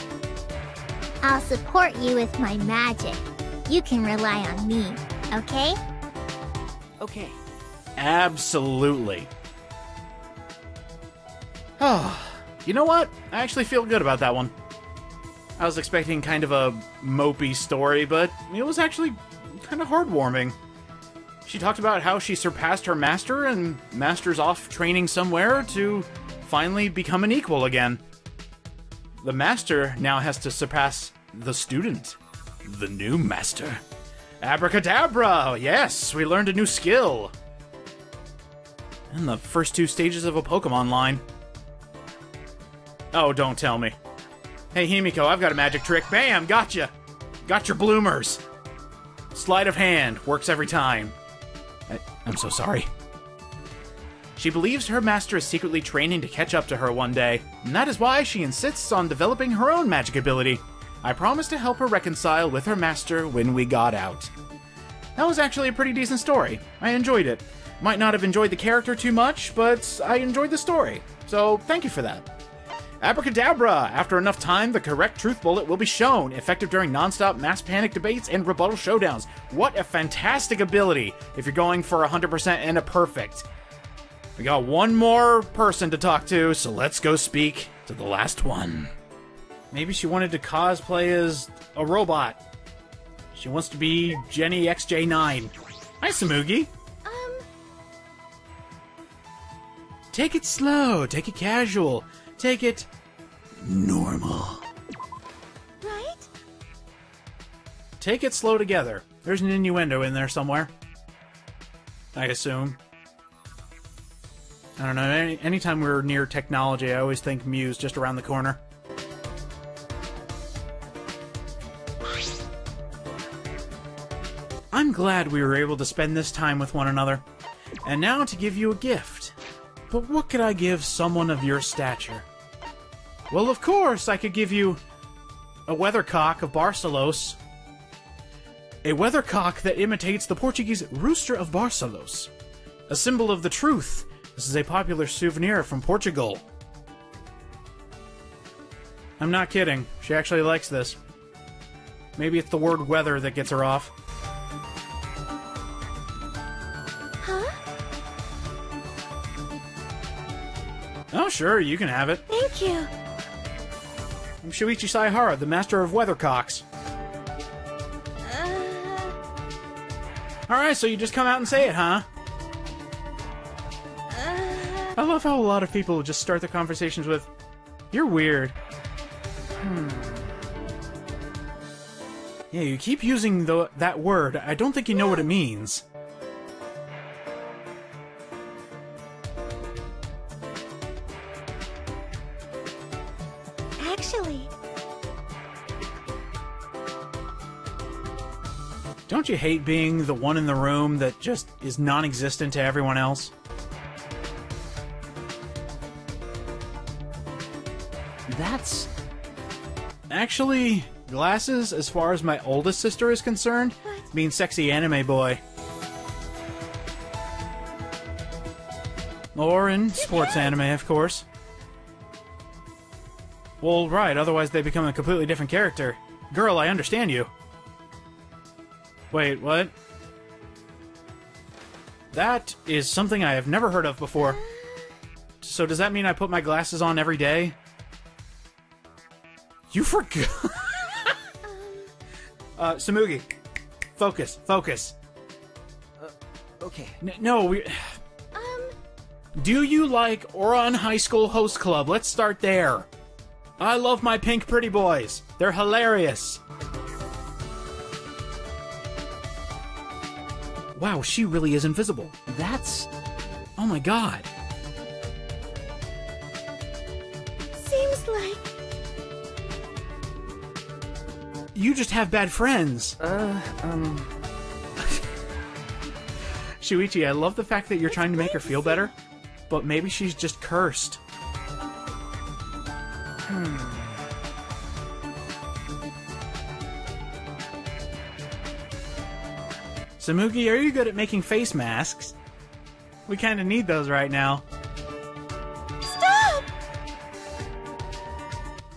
I'll support you with my magic. You can rely on me, okay? Okay. Absolutely. Oh, you know what? I actually feel good about that one. I was expecting kind of a mopey story, but it was actually kind of heartwarming. She talked about how she surpassed her master, and master's off training somewhere to finally become an equal again. The master now has to surpass the student. The new master. Abracadabra! Yes, we learned a new skill. And the first two stages of a Pokemon line. Oh, don't tell me. Hey, Himiko, I've got a magic trick. Bam! Gotcha! Got your bloomers. Sleight of hand. Works every time. I, I'm so sorry. She believes her master is secretly training to catch up to her one day, and that is why she insists on developing her own magic ability. I promised to help her reconcile with her master when we got out. That was actually a pretty decent story. I enjoyed it. Might not have enjoyed the character too much, but I enjoyed the story. So, thank you for that. Abracadabra! After enough time, the correct truth bullet will be shown, effective during non-stop mass panic debates and rebuttal showdowns. What a fantastic ability if you're going for one hundred percent and a perfect. We got one more person to talk to, so let's go speak to the last one. Maybe she wanted to cosplay as a robot. She wants to be Jenny X J nine. Hi, Tsumugi. Um. Take it slow. Take it casual. Take it normal. Right? Take it slow together. There's an innuendo in there somewhere. I assume. I don't know, any, anytime we're near technology, I always think Miu's just around the corner. I'm glad we were able to spend this time with one another. And now to give you a gift. But what could I give someone of your stature? Well, of course, I could give you a weathercock of Barcelos. A weathercock that imitates the Portuguese rooster of Barcelos. A symbol of the truth. This is a popular souvenir from Portugal. I'm not kidding. She actually likes this. Maybe it's the word weather that gets her off. Huh? Oh, sure, you can have it. Thank you. I'm Shuichi Saihara, the master of weathercocks. Uh... Alright, so you just come out and say it, huh? I love how a lot of people just start their conversations with, "You're weird." Hmm. Yeah, you keep using the, that word. I don't think you know what it means. Actually... Don't you hate being the one in the room that just is non-existent to everyone else? That's... Actually, glasses, as far as my oldest sister is concerned, what? Mean sexy anime boy. Or in sports anime, of course. Well, right, otherwise they become a completely different character. Girl, I understand you. Wait, what? That is something I have never heard of before. So does that mean I put my glasses on every day? You forgot? um, Uh, Tsumugi, focus, focus. Uh, okay. N no, we... Um... Do you like Ouran High School Host Club? Let's start there. I love my pink pretty boys. They're hilarious. Wow, she really is invisible. That's... Oh my god. Seems like... You just have bad friends. Uh, um... Shuichi, I love the fact that you're it's trying to make her feel better, but maybe she's just cursed. Hmm... Tsumugi, are you good at making face masks? We kind of need those right now. Stop!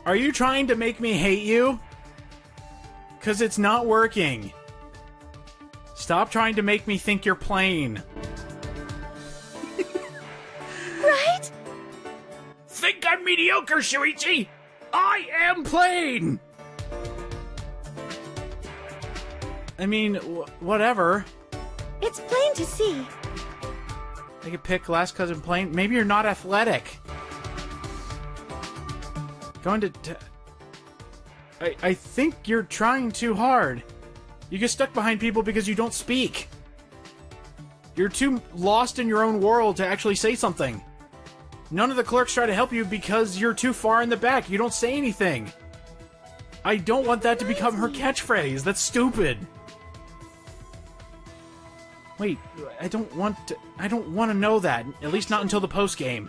Are you trying to make me hate you? Because it's not working. Stop trying to make me think you're plain. Right? Think I'm mediocre, Shuichi! I am plain! I mean, w whatever. It's plain to see. I could pick last cousin plain. Maybe you're not athletic. Going to... T I, I think you're trying too hard. You get stuck behind people because you don't speak. You're too lost in your own world to actually say something. None of the clerks try to help you because you're too far in the back. You don't say anything. I don't want that to become her catchphrase. That's stupid. Wait, I don't want to, I don't want to know that. At least not until the post-game.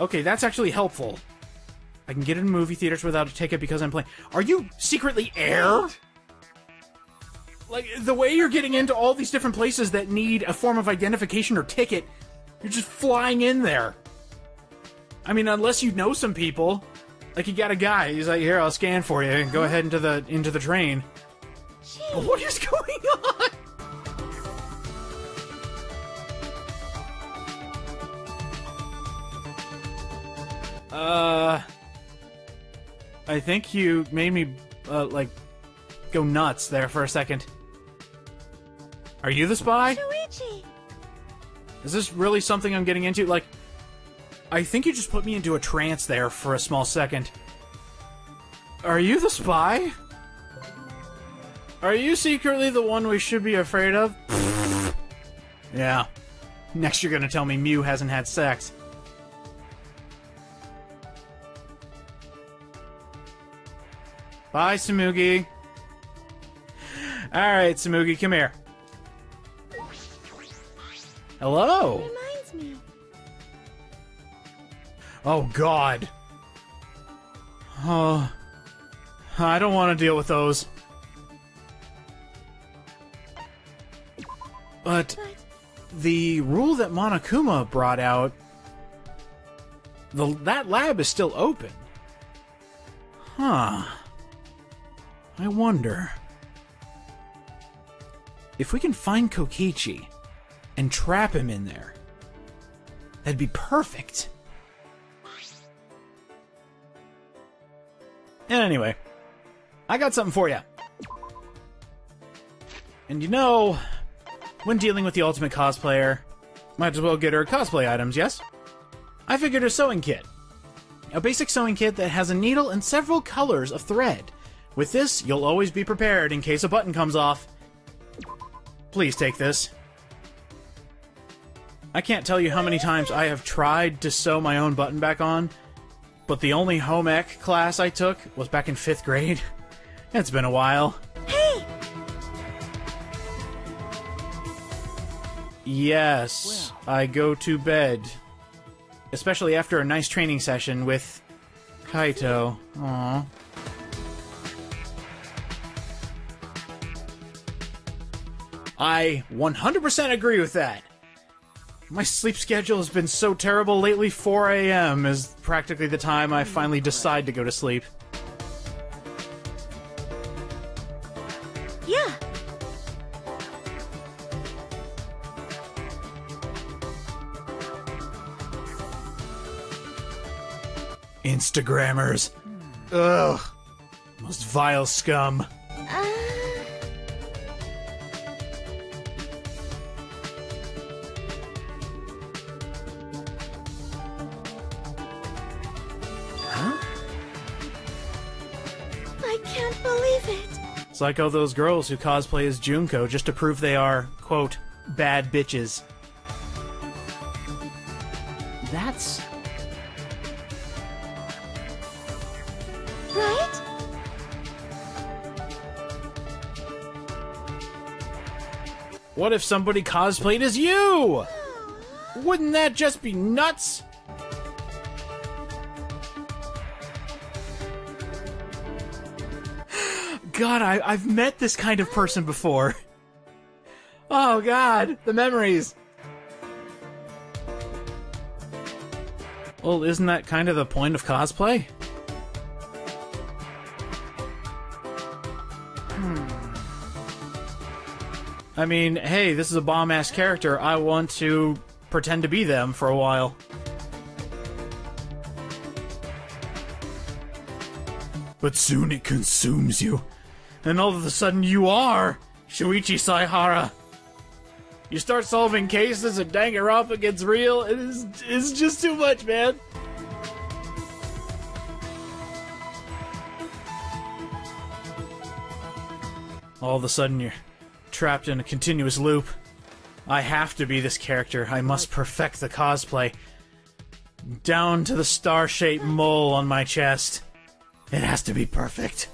Okay, that's actually helpful. I can get in movie theaters without a ticket because I'm playing... Are you secretly Air? Like, the way you're getting into all these different places that need a form of identification or ticket, you're just flying in there. I mean, unless you know some people. Like, you got a guy, he's like, here, I'll scan for you, and go ahead into the, into the train. Jeez. What is going on? Uh, I think you made me, uh, like, go nuts there for a second. Are you the spy? Shuichi. Is this really something I'm getting into? Like, I think you just put me into a trance there for a small second. Are you the spy? Are you secretly the one we should be afraid of? Yeah. Next you're gonna tell me Miu hasn't had sex. Bye, Tsumugi. Alright, Tsumugi, come here. Hello! It reminds me. Oh, God. Oh. I don't want to deal with those. But the rule that Monokuma brought out... The, that lab is still open. Huh. I wonder... If we can find Kokichi and trap him in there, that'd be perfect. And anyway, I got something for you. And you know, when dealing with the ultimate cosplayer, might as well get her cosplay items, yes? I figured a sewing kit. A basic sewing kit that has a needle and several colors of thread. With this, you'll always be prepared in case a button comes off. Please take this. I can't tell you how many times I have tried to sew my own button back on, but the only home ec class I took was back in fifth grade. It's been a while. Hey! Yes, well. I go to bed. Especially after a nice training session with Kaito. Aww. I one hundred percent agree with that. My sleep schedule has been so terrible lately, four A M is practically the time I finally decide to go to sleep. Yeah. Instagrammers. Ugh. Most vile scum. Uh... It's like all those girls who cosplay as Junko just to prove they are, quote, bad bitches. That's... right? What if somebody cosplayed as you? Wouldn't that just be nuts? God, I, I've met this kind of person before. Oh God, the memories. Well, isn't that kind of the point of cosplay? Hmm. I mean, hey, this is a bomb-ass character. I want to pretend to be them for a while. But soon it consumes you. And all of a sudden, you are Shuichi Saihara. You start solving cases, and Danganronpa gets real. It is, it's just too much, man. All of a sudden, you're trapped in a continuous loop. I have to be this character. I must perfect the cosplay. Down to the star-shaped mole on my chest. It has to be perfect.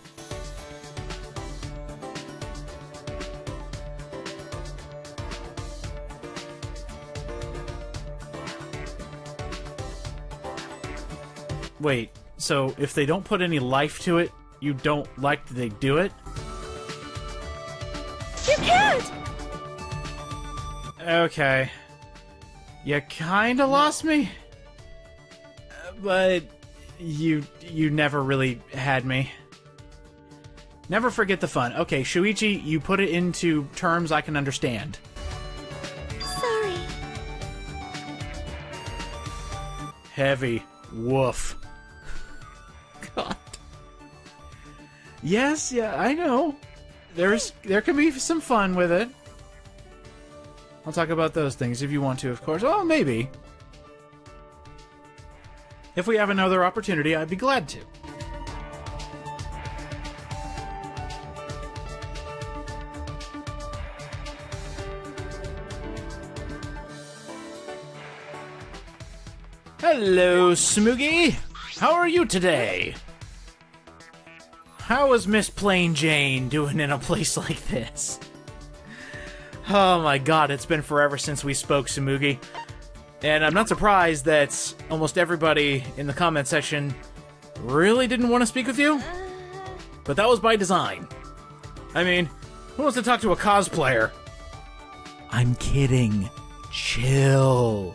Wait, so if they don't put any life to it, you don't like that they do it? You can't! Okay. You kinda lost me? But you you never really had me. Never forget the fun. Okay, Shuichi, you put it into terms I can understand. Sorry. Heavy. Woof. God. Yes, yeah, I know. There's there can be some fun with it. I'll talk about those things if you want to, of course. Oh, maybe. If we have another opportunity, I'd be glad to. Hello, Tsumugi! How are you today? How is Miss Plain Jane doing in a place like this? Oh my god, it's been forever since we spoke, Tsumugi. And I'm not surprised that almost everybody in the comment section really didn't want to speak with you. But that was by design. I mean, who wants to talk to a cosplayer? I'm kidding. Chill.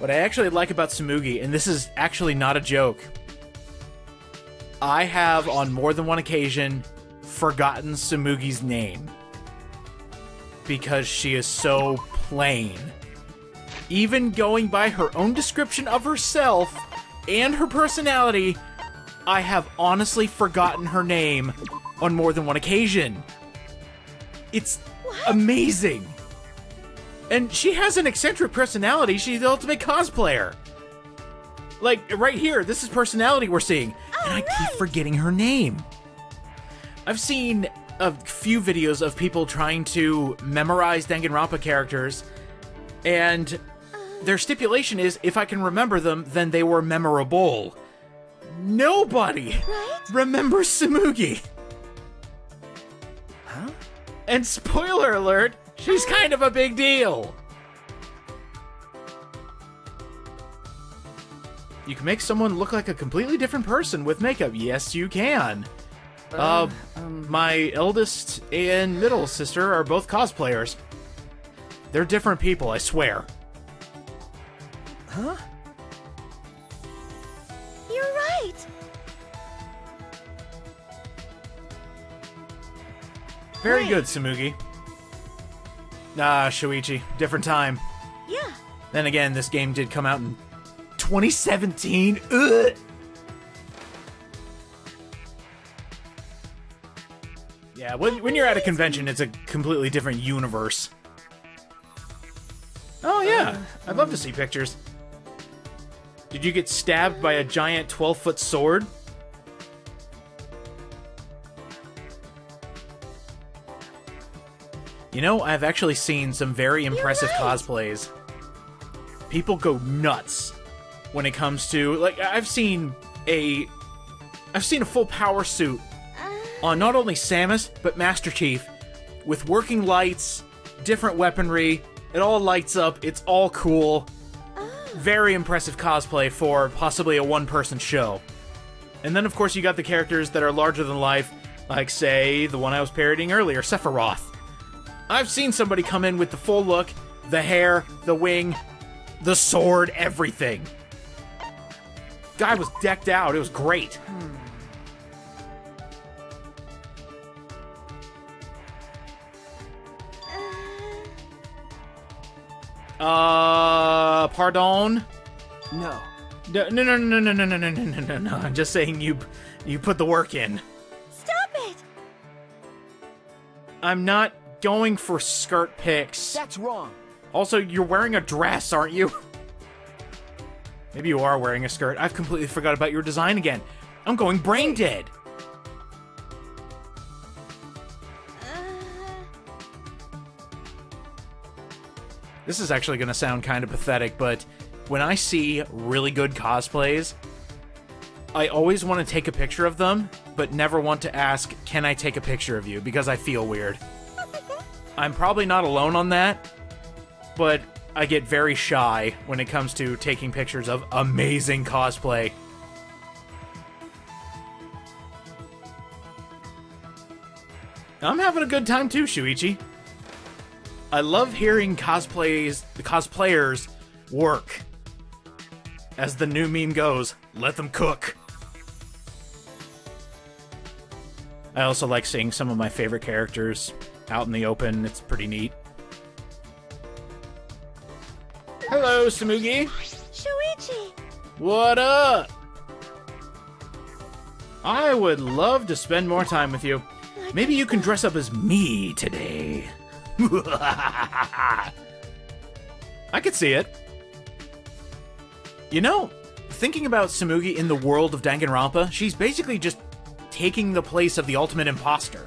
What I actually like about Tsumugi, and this is actually not a joke, I have, on more than one occasion, forgotten Tsumugi's name. Because she is so plain. Even going by her own description of herself and her personality, I have honestly forgotten her name on more than one occasion. It's amazing. And she has an eccentric personality. She's the ultimate cosplayer. Like, right here, this is personality we're seeing. Oh, and I right. keep forgetting her name. I've seen a few videos of people trying to memorize Danganronpa characters, and their stipulation is, if I can remember them, then they were memorable. Nobody right? remembers Tsumugi. Huh? And spoiler alert, she's kind of a big deal! You can make someone look like a completely different person with makeup. Yes, you can. Um, uh, um, my eldest and middle sister are both cosplayers. They're different people, I swear. Huh? You're right! Very Wait. good, Tsumugi. Ah, Shuichi. Different time. Yeah. Then again, this game did come out in twenty seventeen. Ugh. Yeah, when, when you're at a convention, it's a completely different universe. Oh, yeah. I'd love to see pictures. Did you get stabbed by a giant twelve-foot sword? You know, I've actually seen some very impressive right. cosplays. People go nuts when it comes to, like, I've seen a... I've seen a full power suit on not only Samus, but Master Chief, with working lights, different weaponry, it all lights up, it's all cool. Very impressive cosplay for possibly a one-person show. And then, of course, you got the characters that are larger than life, like, say, the one I was parodying earlier, Sephiroth. I've seen somebody come in with the full look, the hair, the wing, the sword, everything. Guy was decked out, it was great. Hmm. Uh, pardon? No. No, no, no, no, no, no, no, no, no, no, no. I'm just saying you, you put the work in. Stop it! I'm not going for skirt pics. That's wrong. Also, you're wearing a dress, aren't you? Maybe you are wearing a skirt. I've completely forgot about your design again. I'm going brain dead. This is actually going to sound kind of pathetic, but when I see really good cosplays, I always want to take a picture of them, but never want to ask, can I take a picture of you? Because I feel weird. I'm probably not alone on that, but I get very shy when it comes to taking pictures of amazing cosplay. I'm having a good time too, Shuichi. I love hearing cosplays, the cosplayers work. As the new meme goes, let them cook. I also like seeing some of my favorite characters out in the open. It's pretty neat. Hello, Tsumugi. Shuichi. What up? I would love to spend more time with you. Maybe you can dress up as me today. I could see it. You know, thinking about Tsumugi in the world of Danganronpa, she's basically just taking the place of the ultimate imposter,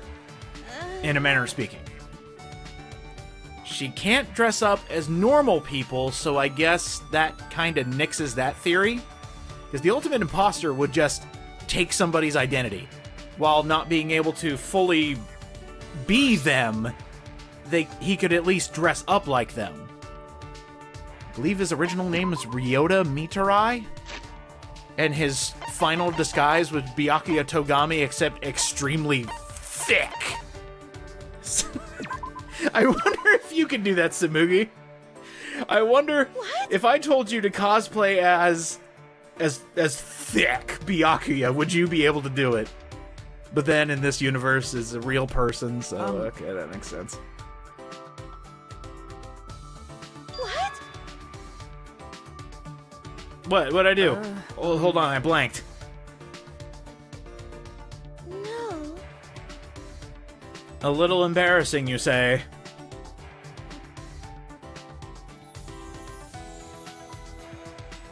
in a manner of speaking. She can't dress up as normal people, so I guess that kind of nixes that theory, because the ultimate imposter would just take somebody's identity, while not being able to fully be them. They, he could at least dress up like them. I believe his original name was Ryota Miterai, and his final disguise was Byakuya Togami, except extremely thick. I wonder if you can do that, Tsumugi. I wonder what? If I told you to cosplay as as as thick Byakuya, would you be able to do it? But then in this universe is a real person, so um, okay, that makes sense. What? What'd I do? Uh, oh, hold on, I blanked. No. A little embarrassing, you say?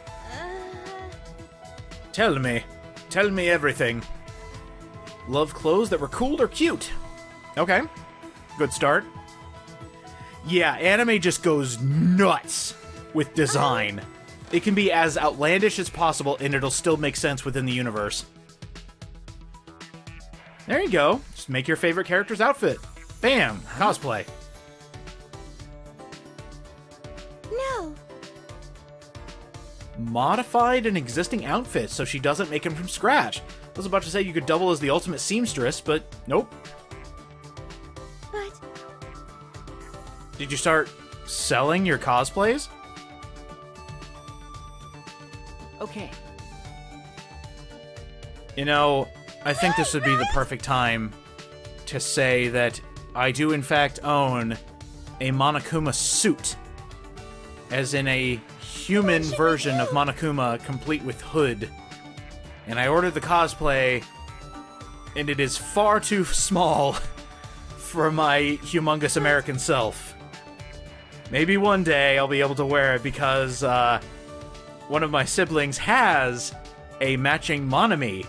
Uh... Tell me. Tell me everything. Love clothes that were cool or cute? Okay. Good start. Yeah, anime just goes nuts with design. Uh... It can be as outlandish as possible, and it'll still make sense within the universe. There you go. Just make your favorite character's outfit. Bam! Cosplay. No. Modified an existing outfit so she doesn't make them from scratch. I was about to say you could double as the ultimate seamstress, but nope. But... Did you start selling your cosplays? Okay. You know, I think this would be the perfect time to say that I do in fact own a Monokuma suit, as in a human version of Monokuma complete with hood. And I ordered the cosplay, and it is far too small for my humongous American self. Maybe one day I'll be able to wear it because uh, one of my siblings has a matching Monami.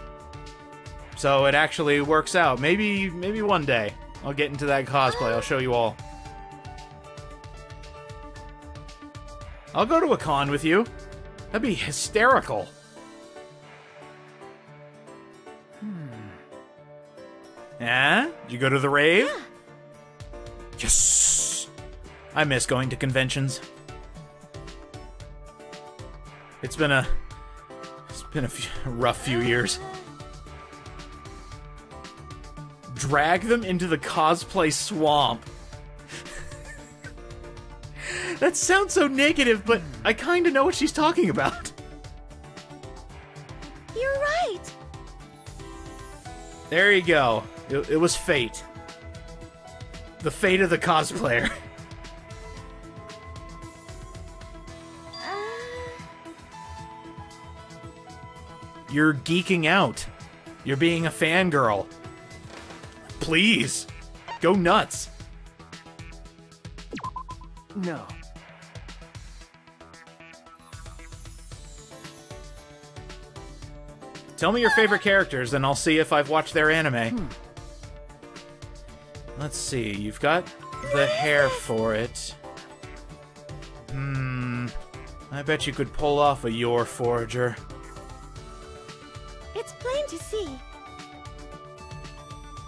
So it actually works out. Maybe, maybe one day I'll get into that cosplay. I'll show you all. I'll go to a con with you. That'd be hysterical. Hmm. Eh? Did you go to the rave? Yeah. Yes! I miss going to conventions. It's been a... It's been a few, rough few years. Drag them into the cosplay swamp. That sounds so negative, but I kind of know what she's talking about. You're right. There you go. It, it was fate. The fate of the cosplayer. Uh... You're geeking out. You're being a fangirl. Please, go nuts. No. Tell me your favorite characters, and I'll see if I've watched their anime. Hmm. Let's see, you've got the hair for it. Hmm. I bet you could pull off a Your Forager. It's plain to see.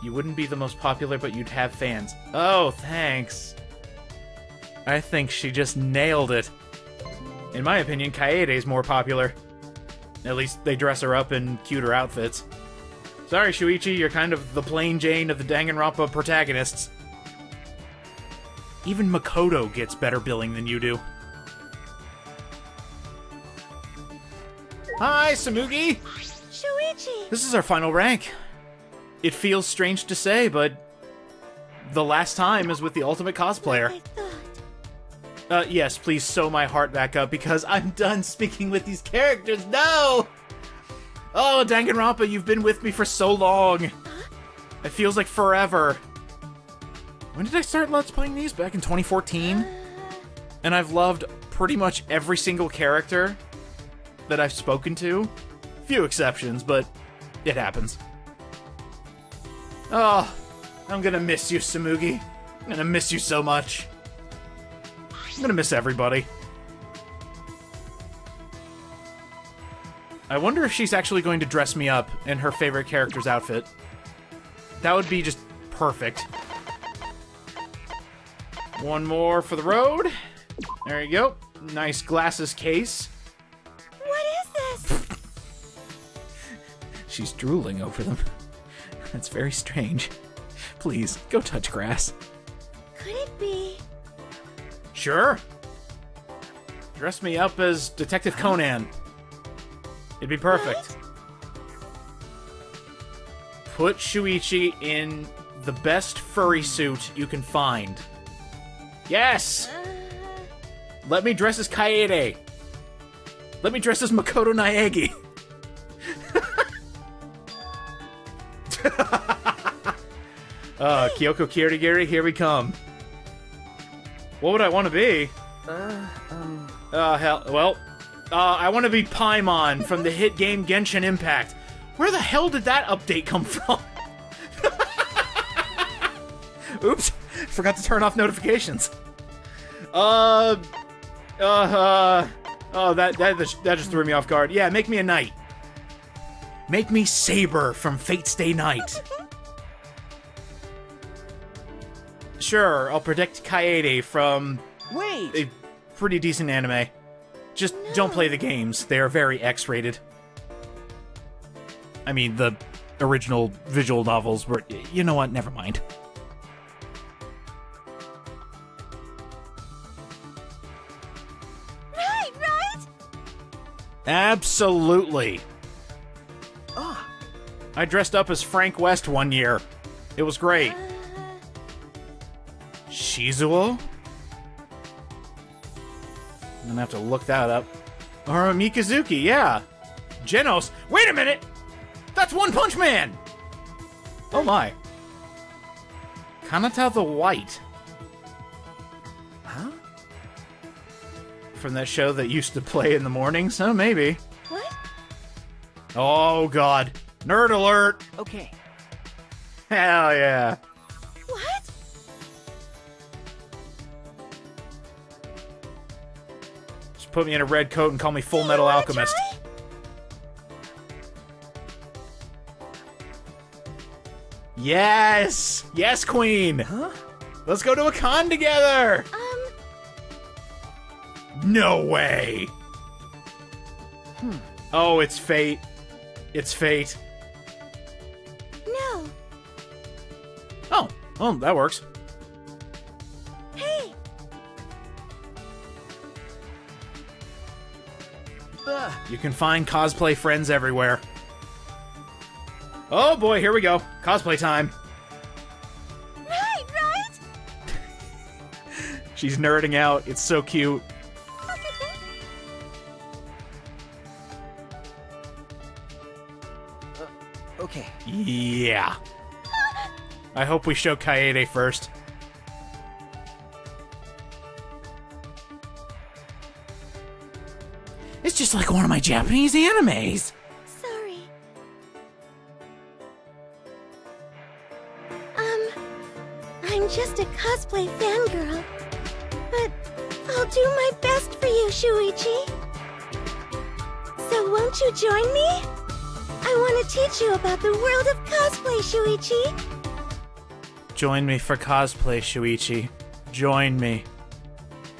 You wouldn't be the most popular, but you'd have fans. Oh, thanks. I think she just nailed it. In my opinion, Kaede's more popular. At least they dress her up in cuter outfits. Sorry, Shuichi, you're kind of the plain Jane of the Danganronpa protagonists. Even Makoto gets better billing than you do. Hi, Tsumugi! Shuichi! This is our final rank. It feels strange to say, but the last time is with the ultimate cosplayer. Uh, yes, please sew my heart back up because I'm done speaking with these characters. No! Oh, Danganronpa, you've been with me for so long. It feels like forever. When did I start Let's Playing these? Back in twenty fourteen? And I've loved pretty much every single character that I've spoken to. Few exceptions, but it happens. Oh, I'm gonna miss you, Tsumugi. I'm gonna miss you so much. I'm gonna miss everybody. I wonder if she's actually going to dress me up in her favorite character's outfit. That would be just perfect. One more for the road. There you go. Nice glasses case. What is this? She's drooling over them. That's very strange. Please, go touch grass. Could it be? Sure. Dress me up as Detective Conan. It'd be perfect. What? Put Shuichi in the best furry suit you can find. Yes! Uh... Let me dress as Kaede. Let me dress as Makoto Naegi. uh, Kyoko Kirigiri, here we come. What would I want to be? Uh, um... Uh, hell, well... Uh, I want to be Paimon from the hit game Genshin Impact. Where the hell did that update come from? Oops. Forgot to turn off notifications. Uh... Uh, uh... Oh, that, that, that just threw me off guard. Yeah, make me a knight. Make me Saber from Fate's Day Night. Sure, I'll protect Kaede from Wait. a pretty decent anime. Just no. don't play the games. They are very X-rated. I mean, the original visual novels were... You know what? Never mind. Right, right? Absolutely. Oh. I dressed up as Frank West one year. It was great. Uh. Shizuo? I'm gonna have to look that up. Or Mikazuki, yeah. Genos. Wait a minute! That's One Punch Man! Oh my. Kanata the White. Huh? From that show that used to play in the morning, so maybe. What? Oh god. Nerd alert! Okay. Hell yeah. What? Just put me in a red coat and call me Full Metal Alchemist. Try? Yes! Yes, Queen! Huh? Let's go to a con together! Um... No way! Hmm. Oh, it's fate. It's fate. No. Oh. Oh, that works. Hey! Ugh. You can find cosplay friends everywhere. Oh boy, here we go. Cosplay time. Right, right? She's nerding out. It's so cute. uh, okay. Yeah. I hope we show Kaede first. It's just like one of my Japanese animes. Just a cosplay fangirl, but I'll do my best for you, Shuichi. So won't you join me? I want to teach you about the world of cosplay, Shuichi. Join me for cosplay, Shuichi. Join me.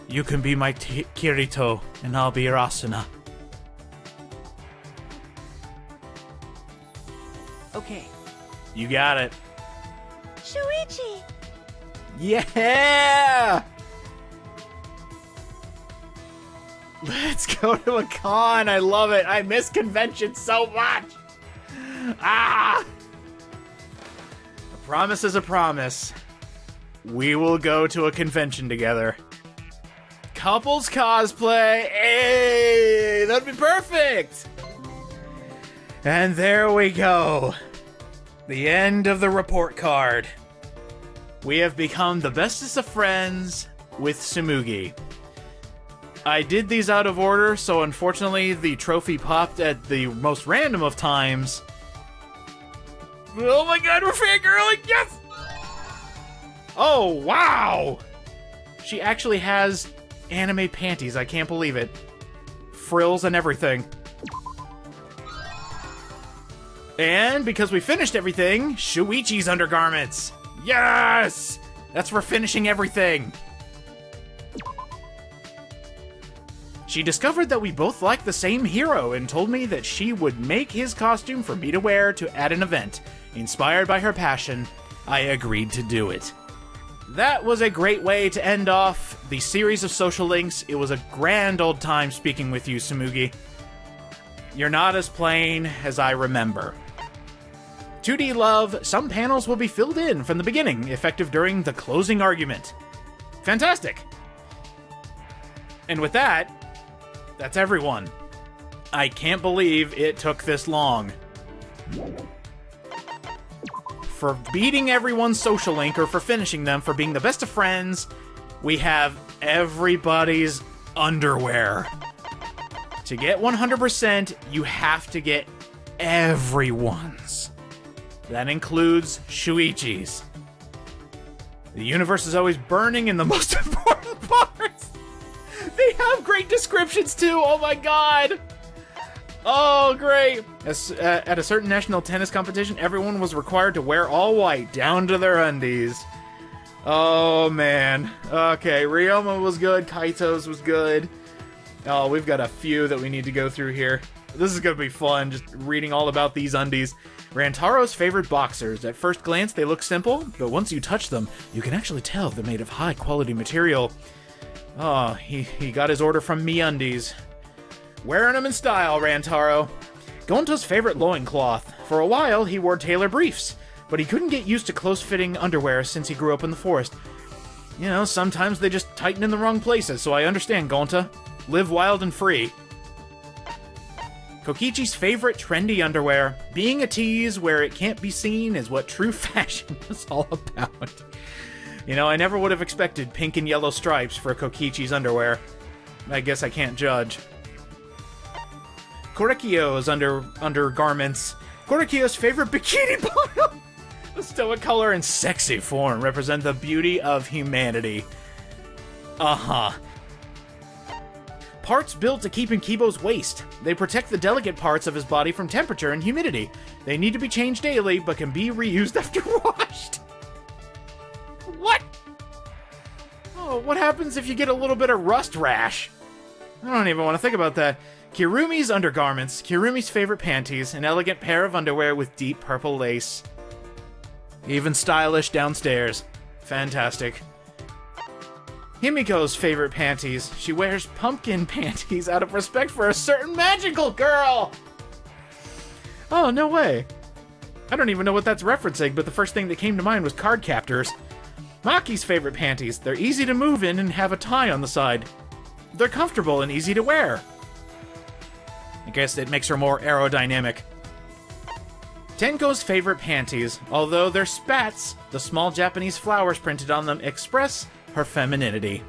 You can be my t Kirito, and I'll be your Asuna. Okay. You got it. Shuichi! Yeah! Let's go to a con. I love it. I miss conventions so much. Ah! A promise is a promise. We will go to a convention together. Couples cosplay. Hey, that'd be perfect. And there we go. The end of the report card. We have become the bestest of friends with Tsumugi. I did these out of order, so unfortunately the trophy popped at the most random of times. Oh my god, we're fangirling! Yes! Oh, wow! She actually has anime panties, I can't believe it. Frills and everything. And because we finished everything, Shuichi's undergarments! Yes! That's for finishing everything! She discovered that we both like the same hero and told me that she would make his costume for me to wear to at an event. Inspired by her passion, I agreed to do it. That was a great way to end off the series of social links. It was a grand old time speaking with you, Tsumugi. You're not as plain as I remember. two D love, some panels will be filled in from the beginning, effective during the closing argument. Fantastic! And with that, that's everyone. I can't believe it took this long. For beating everyone's social link, or for finishing them, for being the best of friends, we have everybody's underwear. To get one hundred percent, you have to get everyone's. That includes Shuichi's. The universe is always burning in the most important parts. They have great descriptions too. Oh my god. Oh great. As, uh, at a certain national tennis competition, everyone was required to wear all white down to their undies. Oh man. Okay, Ryoma was good. Kaito's was good. Oh, we've got a few that we need to go through here. This is gonna be fun, just reading all about these undies. Rantaro's favorite boxers. At first glance, they look simple, but once you touch them, you can actually tell they're made of high-quality material. Oh, he, he got his order from MeUndies. Wearing them in style, Rantaro. Gonto's favorite loincloth. For a while, he wore tailor briefs, but he couldn't get used to close-fitting underwear since he grew up in the forest. You know, sometimes they just tighten in the wrong places, so I understand, Gonta. Live wild and free. Kokichi's favorite trendy underwear. Being a tease where it can't be seen is what true fashion is all about. You know, I never would have expected pink and yellow stripes for Kokichi's underwear. I guess I can't judge. Korikyo's under undergarments. Korikyo's favorite bikini bottom. The stoic color and sexy form represent the beauty of humanity. Uh-huh. Parts built to keep in Kibo's waist. They protect the delicate parts of his body from temperature and humidity. They need to be changed daily, but can be reused after washed. What? Oh, what happens if you get a little bit of rust rash? I don't even want to think about that. Kirumi's undergarments. Kirumi's favorite panties. An elegant pair of underwear with deep purple lace. Even stylish downstairs. Fantastic. Himiko's favorite panties. She wears pumpkin panties out of respect for a certain magical girl! Oh, no way. I don't even know what that's referencing, but the first thing that came to mind was card captors. Maki's favorite panties. They're easy to move in and have a tie on the side. They're comfortable and easy to wear. I guess it makes her more aerodynamic. Tenko's favorite panties. Although they're spats, the small Japanese flowers printed on them express her femininity.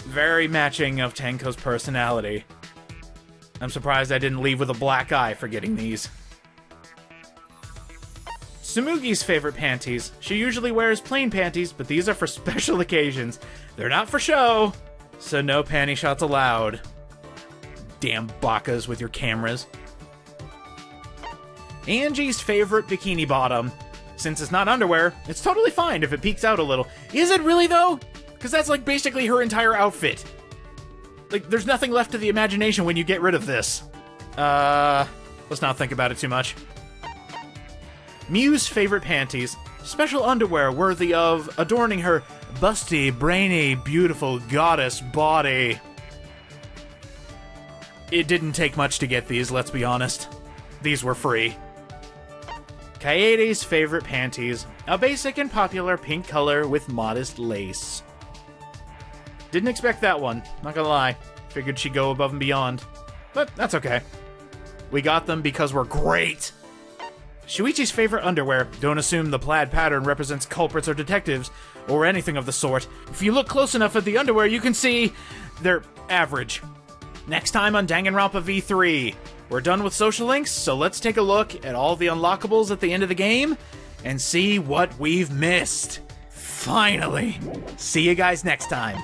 Very matching of Tenko's personality. I'm surprised I didn't leave with a black eye for getting these. Tsumugi's favorite panties. She usually wears plain panties, but these are for special occasions. They're not for show, so no panty shots allowed. Damn bakas with your cameras. Angie's favorite bikini bottom. Since it's not underwear, it's totally fine if it peeks out a little. Is it really, though? Because that's, like, basically her entire outfit. Like, there's nothing left to the imagination when you get rid of this. Uh, let's not think about it too much. Miu's favorite panties. Special underwear worthy of adorning her busty, brainy, beautiful goddess body. It didn't take much to get these, let's be honest. These were free. Kaede's favorite panties, a basic and popular pink color with modest lace. Didn't expect that one, not gonna lie. Figured she'd go above and beyond, but that's okay. We got them because we're great! Shuichi's favorite underwear. Don't assume the plaid pattern represents culprits or detectives, or anything of the sort. If you look close enough at the underwear, you can see they're average. Next time on Danganronpa V three. We're done with social links, so let's take a look at all the unlockables at the end of the game and see what we've missed. Finally! See you guys next time.